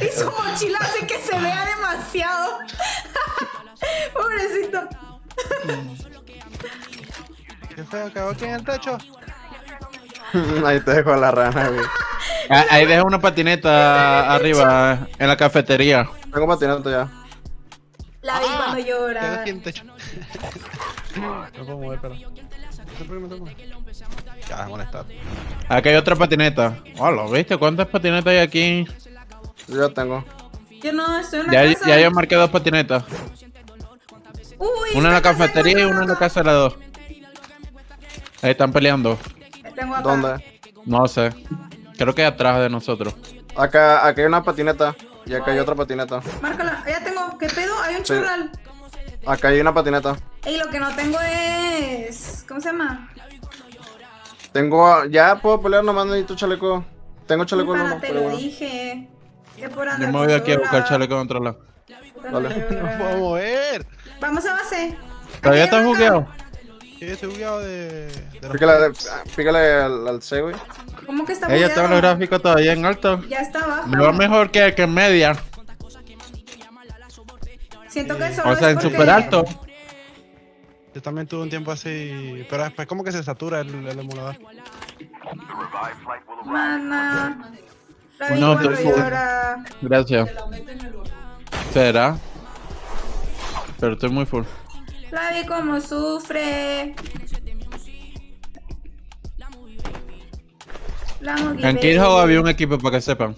Y su mochila hace que se vea demasiado. Pobrecito. ¿Qué feo? ¿Cagó aquí en el techo? Ahí te dejo la rana, güey. Ahí deja una patineta arriba, en la cafetería. Tengo patineta ya. La vi cuando llora. No puedo mover, pero... Ya, molestado. Aquí hay otra patineta. Hola, ¿viste? ¿Cuántas patinetas hay aquí? Yo tengo. Yo no, estoy en la casa. Ya yo marqué 2 patinetas. Una en la cafetería y una en la casa de las 2. Ahí están peleando. ¿Dónde? No sé. Creo que atrás de nosotros. Acá hay una patineta. Y acá hay otra patineta. Márcala, ya tengo. ¿Qué pedo? Hay un churral. Acá hay una patineta. Y lo que no tengo es... ¿Cómo se llama? Tengo... Ya puedo pelear, nomás necesito chaleco. Tengo chaleco en uno. Te lo dije. Yo me voy aquí a buscar chaleco de otro lado. Vale. No puedo mover. Vamos a base. ¿Todavía estás bugueado? Sí, estoy bugueado de pícale al C, güey. ¿Cómo que está bugueado? Ella está en los gráficos todavía en alto. Ya está abajo. Me va mejor que en media. Siento que solo es porque... O sea, en super alto. Yo también tuve un tiempo así... Pero después como que se satura el emulador. Mana... No, gracias. ¿Será? Pero estoy muy full. La vi como sufre. En Kill había un equipo para que sepan.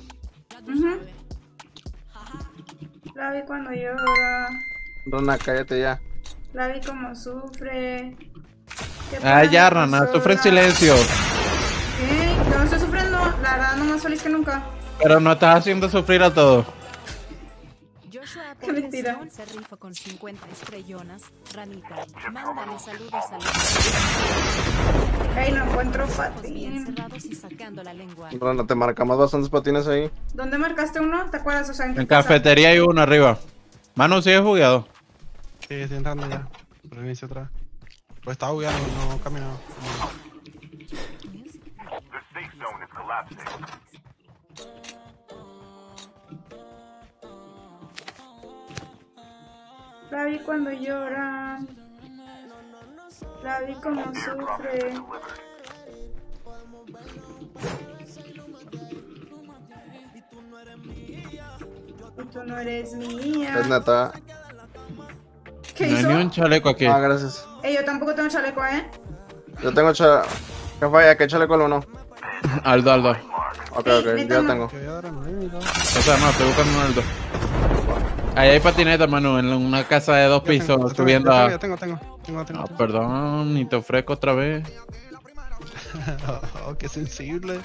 La vi cuando llora. Rana, cállate ya. La vi como sufre. Ah, ya, Rana, sufre en silencio. Yo no estoy sufriendo, la verdad no más feliz que nunca. Pero no estás haciendo sufrir a todos. Qué mentira. Ay, no encuentro patín. Bueno, te marcamos bastantes patines ahí. ¿Dónde marcaste uno? ¿Te acuerdas? O sea, en cafetería hay uno arriba. Manu, ¿sigues bugueado? Sí, estoy entrando ya. Reinicio atrás. Pues estaba bugueado, no caminaba. La vi cuando llora. La vi como sufre. Y tú no eres mía. Es neta. ¿Qué hizo? No hay ni un chaleco aquí. Ah, gracias. Yo tampoco tengo chaleco, ¿eh? Yo tengo chaleco. ¿Qué falla? ¿Qué chaleco el uno? Aldo. Ok, yo tengo. O sea, no, estoy buscando un Aldo. Ahí hay patineta, Manu, en una casa de 2 pisos, subiendo a... Yo tengo. No, perdón, ni te ofrezco otra vez. Oh, qué sensible.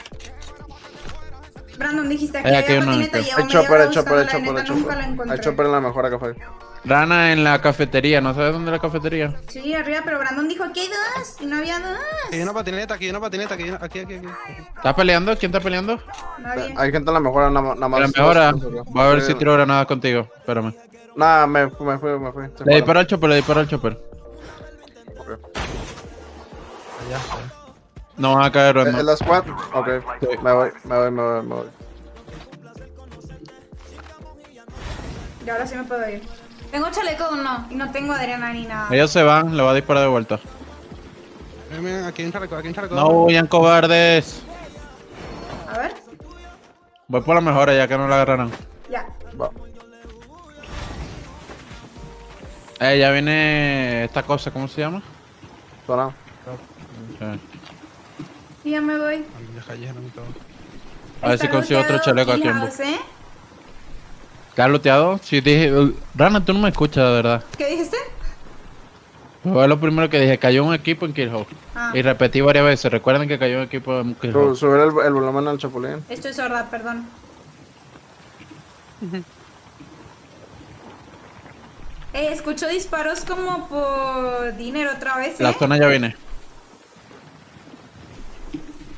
Brandon, dijiste que había patineta, llevó media hora buscándola, neta, nunca la encontré. Hay Chopper en la mejora que fue. Lana en la cafetería, ¿no sabes dónde es la cafetería? Sí, arriba, pero Brandon dijo que hay dos, y no había dos. Aquí hay una patineta, aquí hay una patineta, aquí, aquí, aquí. ¿Estás peleando? ¿Quién está peleando? Nadie. Hay gente en la mejora, nada más. La mejora, voy a ver si tiro granadas contigo, espérame. Nah, me fui. Le disparó al Chopper, Ya está. No van a caer, hermano. ¿Es la squad? Ok, sí. me voy. Y ahora sí me puedo ir. Tengo chaleco o no, y no tengo Adrena ni nada. Ellos se van, le va a disparar de vuelta. Aquí hay un chaleco, No huyan, cobardes. A ver. Voy por la mejora ya que no la agarraron. Ya. Va. Ya viene esta cosa, ¿cómo se llama? Zona. Okay. Ya me voy. A ver si consigo otro chaleco aquí en bus. ¿Te has looteado? Sí, dije... Rana, tú no me escuchas, de verdad. ¿Qué dijiste? Fue lo primero que dije. Cayó un equipo en Kill House. Ah. Y repetí varias veces. Recuerden que cayó un equipo en Kill House. Subir el volumen al chapulín. Estoy sorda, perdón. Escucho disparos como por dinero otra vez, La zona ya viene.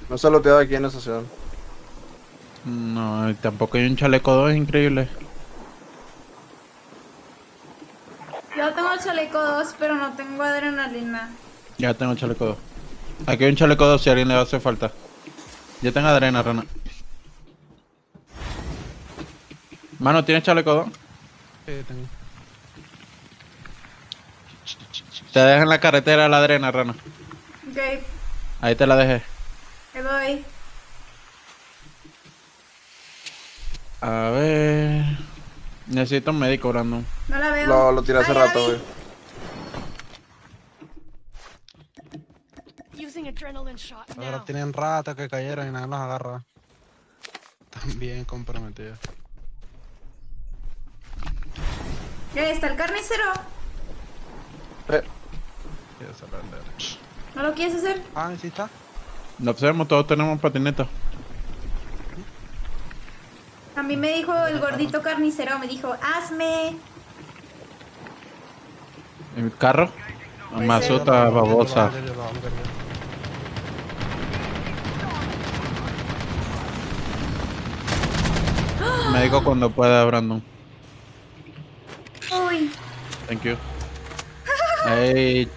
No se ha looteado aquí en esa ciudad. No, tampoco hay un chaleco 2, increíble. Yo tengo el chaleco 2, pero no tengo adrenalina. Ya tengo el chaleco 2. Aquí hay un chaleco 2 si a alguien le hace falta. Yo tengo adrenalina, Rana. Mano, ¿tienes chaleco 2? Sí, tengo. Te dejo en la carretera la adrenalina, Rana. Ok. Ahí te la dejé. Me voy. A ver... Necesito un médico, Brandon. No la veo. Lo tiré hace rato, güey. Ahora tienen ratas que cayeron y nadie los agarra. Están bien comprometidos. Ya está el carnicero. ¿No lo quieres hacer? Ah, sí está. Lo observamos, todos tenemos patineta. A mí me dijo el gordito carnicero, me dijo, hazme. ¿El carro? Me asusta, babosa. Me dijo cuando pueda, Brandon. Uy. Thank you. Hey.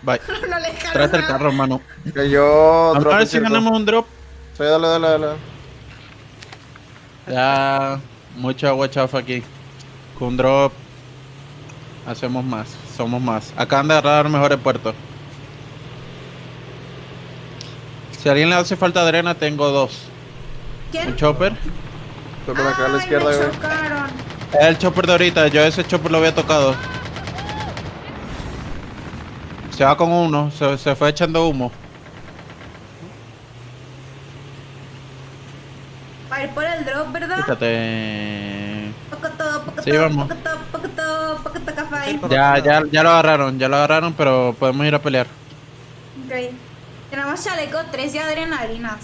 Bye. No le trata el carro, hermano. Que yo. Vamos a ver si ganamos un drop. Sí, dale. Ya. Mucha agua chafa aquí. Con un drop. Hacemos más. Somos más. Acaban de agarrar mejores puertos. Si a alguien le hace falta Adrena, tengo dos. ¿Quién? Un chopper. Chopper acá a la izquierda, güey. Es el chopper de ahorita. Yo ese chopper lo había tocado. Se va con uno, se fue echando humo. Va a ir por el drop, ¿verdad? Fíjate. Sí, vamos. Ya lo agarraron, pero podemos ir a pelear. Ok. Tenemos chaleco 3 y adrenalinas.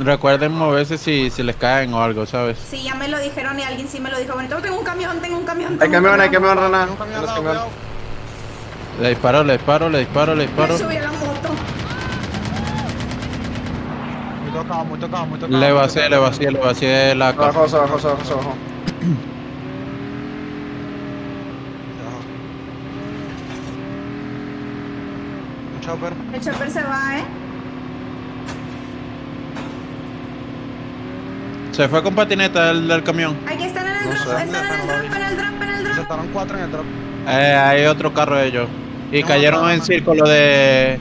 Recuerden moverse si les caen o algo, ¿sabes? Sí, ya me lo dijeron y alguien sí me lo dijo. Bueno, tengo un camión. Hay camión, Rana. Camión. Le disparo. Me subí a la moto. Muy tocado. Le vacié la cara. Abajo. El chopper se va, Se fue con patineta del camión. Aquí están en el drop, están en el drop. Estaban 4 en el drop. Hay otro carro de ellos. Y cayeron en círculo de...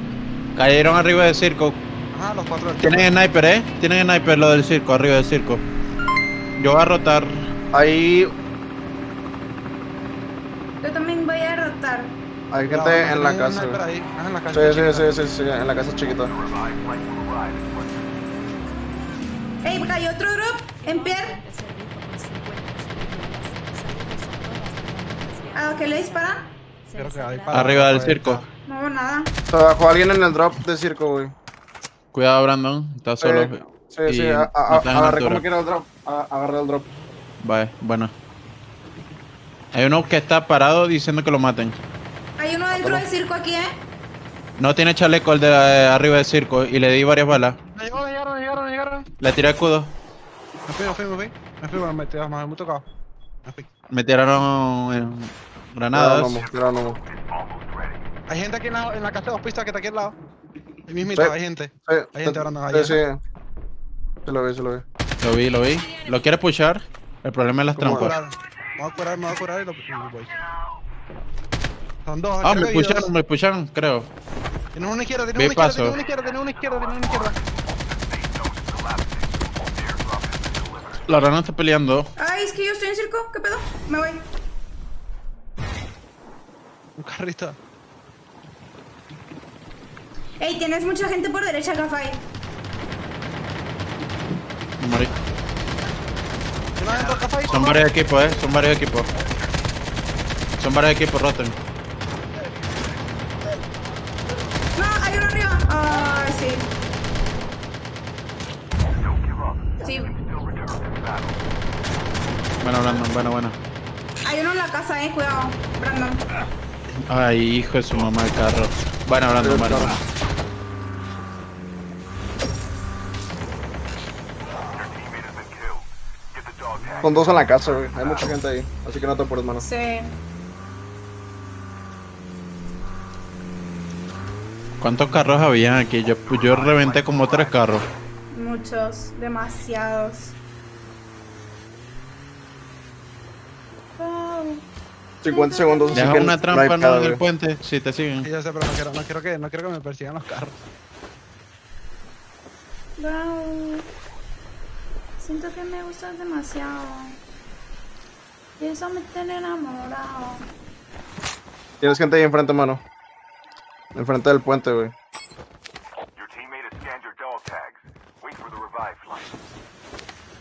Cayeron arriba del circo. Ajá, los 4 del tienen sniper, Tienen sniper lo del circo, arriba del circo. Yo voy a rotar. Ahí... Yo también voy a rotar. Hay gente en la casa. Sí, en la casa chiquita. Ey, hay otro drop en Pierre. ¿A qué le disparan? Creo que hay para arriba del circo. No, nada. Se bajó alguien en el drop de circo, güey. Cuidado, Brandon. Estás solo. Sí, agarré como quiera el drop. Agarré el drop. Vale, bueno. Hay uno que está parado diciendo que lo maten. Hay uno dentro del circo aquí, ¿eh? No tiene chaleco el de arriba del circo y le di varias balas. Llegaron. Le tiré escudo. Me fui, me tocado. Me tiraron granadas. No. Hay gente aquí en la casa de los pistas que está aquí al lado. Ahí mismito, sí, hay gente hablando allá. Sí. Se lo vi. Lo vi. ¿Lo quieres pushar? El problema es las trampas. Me voy a curar y lo voy. Son dos. Ah, me pusharon, creo. Tienen una izquierda, tienen una izquierda. La rana está peleando. Ay, es que yo estoy en circo, ¿qué pedo? Me voy. Un carrito. Ey, tienes mucha gente por derecha, Gafay. Me morí. Son varios equipos, Son varios equipos, roten. No, hay uno arriba. Ah, sí. Sí. Bueno, Brandon, bueno. Hay uno en la casa, cuidado, Brandon. Ay, hijo de su mamá el carro. Bueno, Brandon, Son dos en la casa, güey. Hay mucha gente ahí, así que no te apures, mano. Sí. ¿Cuántos carros habían aquí? Yo reventé como 3 carros. Muchos, demasiados. Oh, 50 segundos. Deja una trampa no en el puente, si te siguen. Sí, ya sé, pero no quiero que me persigan los carros. Wow. Siento que me gustas demasiado. Y eso me tiene enamorado. Tienes gente ahí enfrente, mano. Enfrente del puente, güey.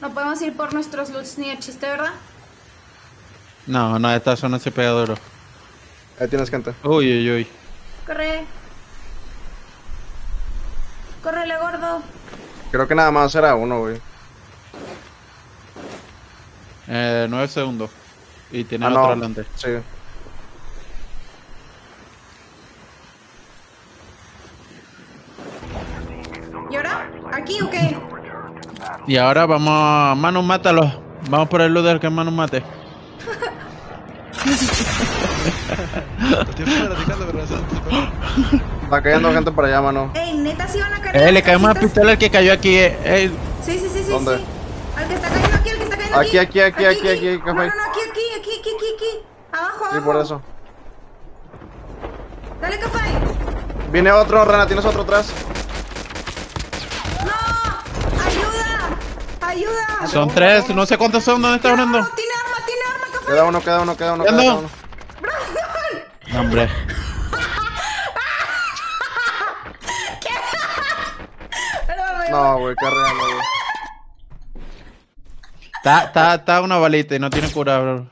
No podemos ir por nuestros loots ni el chiste, ¿verdad? No, esta zona se pega duro. Ahí tienes gente. Uy. Correle, gordo. Creo que nada más era uno, güey. 9 segundos. Y tiene otro adelante. Sí. ¿Y ahora? ¿Aquí o qué? Y ahora vamos a... Manu, mátalos. Vamos por el loot del que Manu mate. Va cayendo gente para allá, Manu. Ey, neta, sí van a caer. Le caemos una pistola al que cayó aquí. Sí. ¿Dónde? Al que está cayendo aquí, Aquí. Aquí. Abajo. Sí, por eso. Dale, Cafay. Viene otro, Rana, tienes otro atrás. ¡No! ¡Ayuda! Son 3, no sé cuántos son, ¿dónde estás hablando? Tiene arma, Cafay. Queda uno. ¡Brandon! No, hombre. No, güey, qué real, güey. Está una balita y no tiene cura, bro.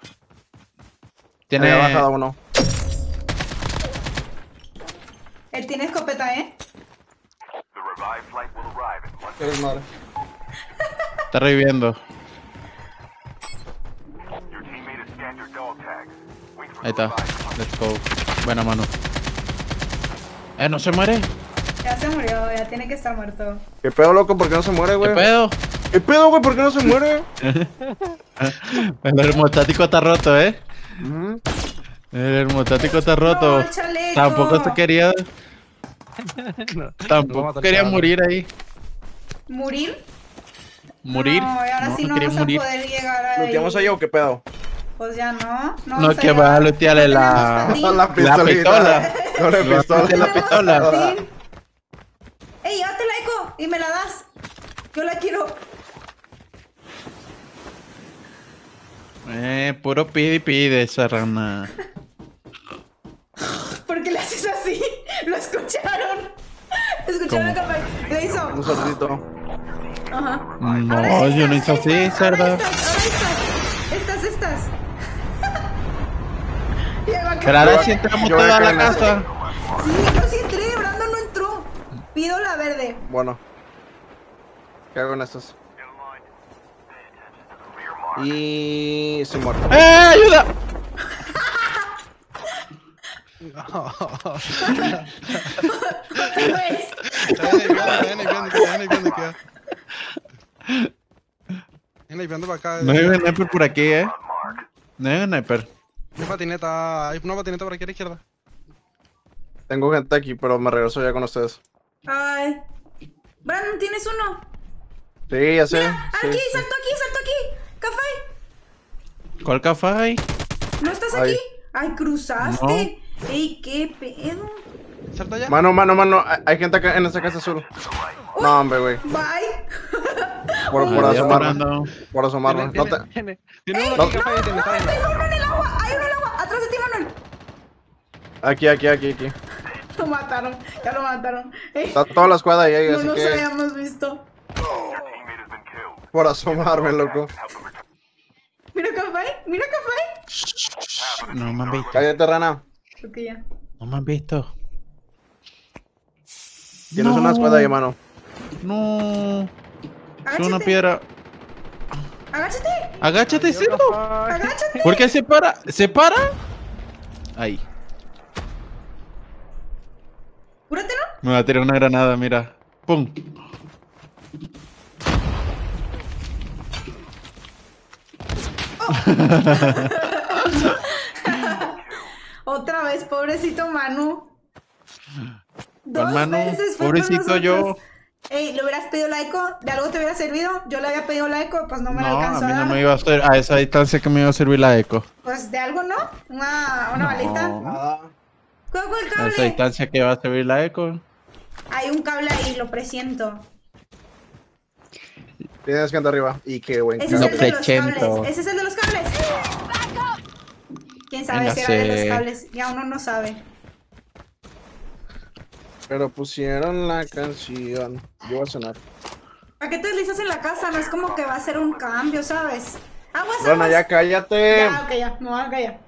Tiene... Había bajado uno. Él tiene escopeta, ¿eh? Qué madre. Está reviviendo. Ahí está. Let's go. Buena mano. ¿No se muere? Ya se murió, ya tiene que estar muerto. ¿Qué pedo, loco? ¿Por qué no se muere, güey? ¿Qué pedo, güey? ¿Por qué no se muere? El hermostático está roto, ¿eh? El hermostático está roto. No, tampoco te quería... Tampoco quería morir ahí. ¿Morir? No, y ahora no, sí no vamos a poder llegar ahí. ¿Looteamos ahí o qué pedo? Pues ya no. No, que va a lootearle la pistola. No, la pistola. Ey, llévatela, Echo, y me la das. Yo la quiero. Puro pide esa rana. ¿Por qué le haces así? Lo escucharon. Escucharon capaz. Le hizo. Un saltito. Ajá. No, yo no hice así, cerda. Ahora estás. Pero ahora sí entramos toda la casa. Sí, yo sí entré, Brandon no entró. Pido la verde. Bueno. ¿Qué hago en estos? Y... estoy muerto. ¡Eh, ayuda! No hay un sniper por aquí, eh. No hay un sniper. Hay patineta. Hay una patineta por aquí a la izquierda. Tengo gente aquí, pero me regreso ya con ustedes. Ay. Brandon, ¿tienes uno? Sí, ya sé. Mira, sí, aquí, sí. Salto aquí, salto aquí. Café. ¿Cuál café? ¿No estás aquí? Ay, cruzaste. No. Ey, qué pedo. Salta ya. Mano. Hay gente acá en esa casa azul. Uy, no, hombre, güey. Bye. Por asomarnos. Por asomarnos. No te... Tengo uno en el agua. Hay uno en el agua. Atrás de ti, Manuel. Aquí. Lo mataron. Ya lo mataron. Está toda la escuadra ahí. No nos habíamos visto. Por asomarme, loco. Mira, café. No me han visto. Cállate, rana. Creo que ya. No me han visto. Tienes una escuadra ahí, mano. No. Agáchate. Una piedra. Agáchate, cerdo. Agáchate. ¿Por qué se para? ¿Se para? Ahí. Cúrate, ¿no? Me va a tirar una granada, mira. ¡Pum! Otra vez, pobrecito Manu. Dos veces fue pobrecito yo. Ey, ¿le hubieras pedido la eco? ¿De algo te hubiera servido? Yo le había pedido la eco, pues no me la alcanzó. No, a mí no me iba a hacer a esa distancia que me iba a servir la eco. Pues de algo, ¿no? Una balita. Nada. ¿Cuál fue el cable? A esa distancia que va a servir la eco. Hay un cable ahí, lo presiento. Tienes que andar arriba. Y qué buen cable. Ese es el de los cables. ¿Quién sabe si era de los cables? Ya uno no sabe. Pero pusieron la canción. Yo voy a sonar. ¿Para qué te deslizas en la casa? No es como que va a ser un cambio, ¿sabes? Aguas, aguas. Bueno, ya cállate. Ya, me voy a callar.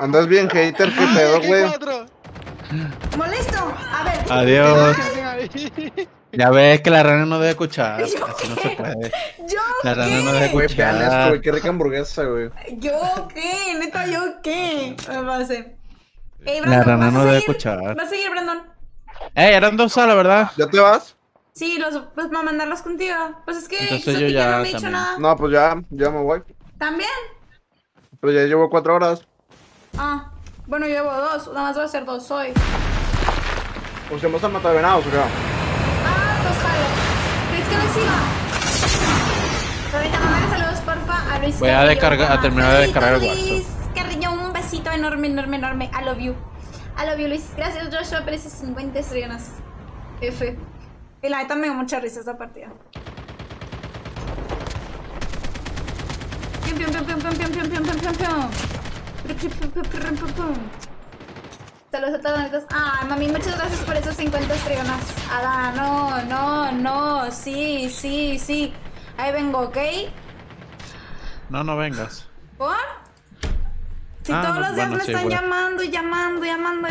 Andas bien hater, qué pedo, güey. Molesto. A ver. Adiós. Ay. Ya ves que la rana no debe escuchar. Así no se puede. La rana no debe escuchar. Vean esto, qué rica hamburguesa, güey. ¿Yo qué? Neta, ¿yo qué? Me pasé. Ey, Brandon, la rana no debe escuchar. ¿Vas a seguir, Brandon? Eran dos salas, ¿verdad? ¿Ya te vas? Sí, pues para mandarlos contigo. Pues es que entonces yo ya no me he hecho nada. No, pues ya me voy. ¿También? Pero ya llevo 4 horas. Ah, bueno, yo llevo 2. Nada más voy a hacer 2 hoy. Pues se vamos a matar venados, creo. Ah, pues jalo. ¿Crees que me siga? Ahorita mandale saludos, porfa, a Luis. Voy a descargar, a terminar de descargar el Warzone. Enorme. I love you. I love you, Luis. Gracias, Joshua, por esas 50 estrellas. F. Y la neta me dio mucha risa esta partida. Saludos a todos. Ay, mami, muchas gracias por esas 50 estrellas. Ada, no. Sí. Ahí vengo, ¿ok? No vengas. ¿Por? Si todos los días me están llamando.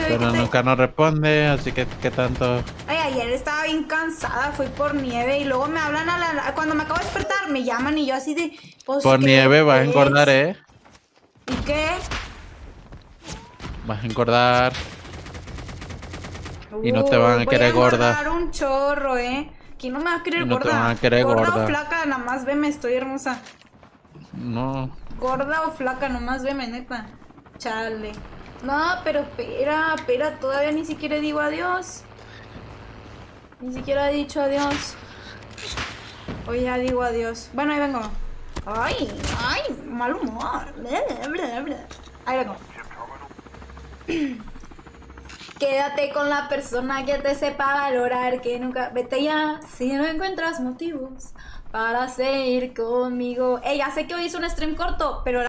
Pero nunca nos responde, así que ¿qué tanto? Ay, ayer estaba bien cansada, fui por nieve y luego me hablan a la... Cuando me acabo de despertar, me llaman y yo así de... Por nieve vas a engordar, ¿eh? ¿Y qué? Vas a engordar. Y no te van a querer gorda. Voy a un chorro, ¿eh? Aquí no me vas a querer gorda. No te van a querer gorda. Gorda o flaca, nada más veme, estoy hermosa. No. Gorda o flaca, no más veme, neta. Chale. No, pero espera, todavía ni siquiera digo adiós. Ni siquiera he dicho adiós. Hoy ya digo adiós. Bueno, ahí vengo. Ay, mal humor. Ahí vengo. Quédate con la persona que te sepa valorar, que nunca... Vete ya, si no encuentras motivos para seguir conmigo. Ya sé que hoy hice un stream corto, pero...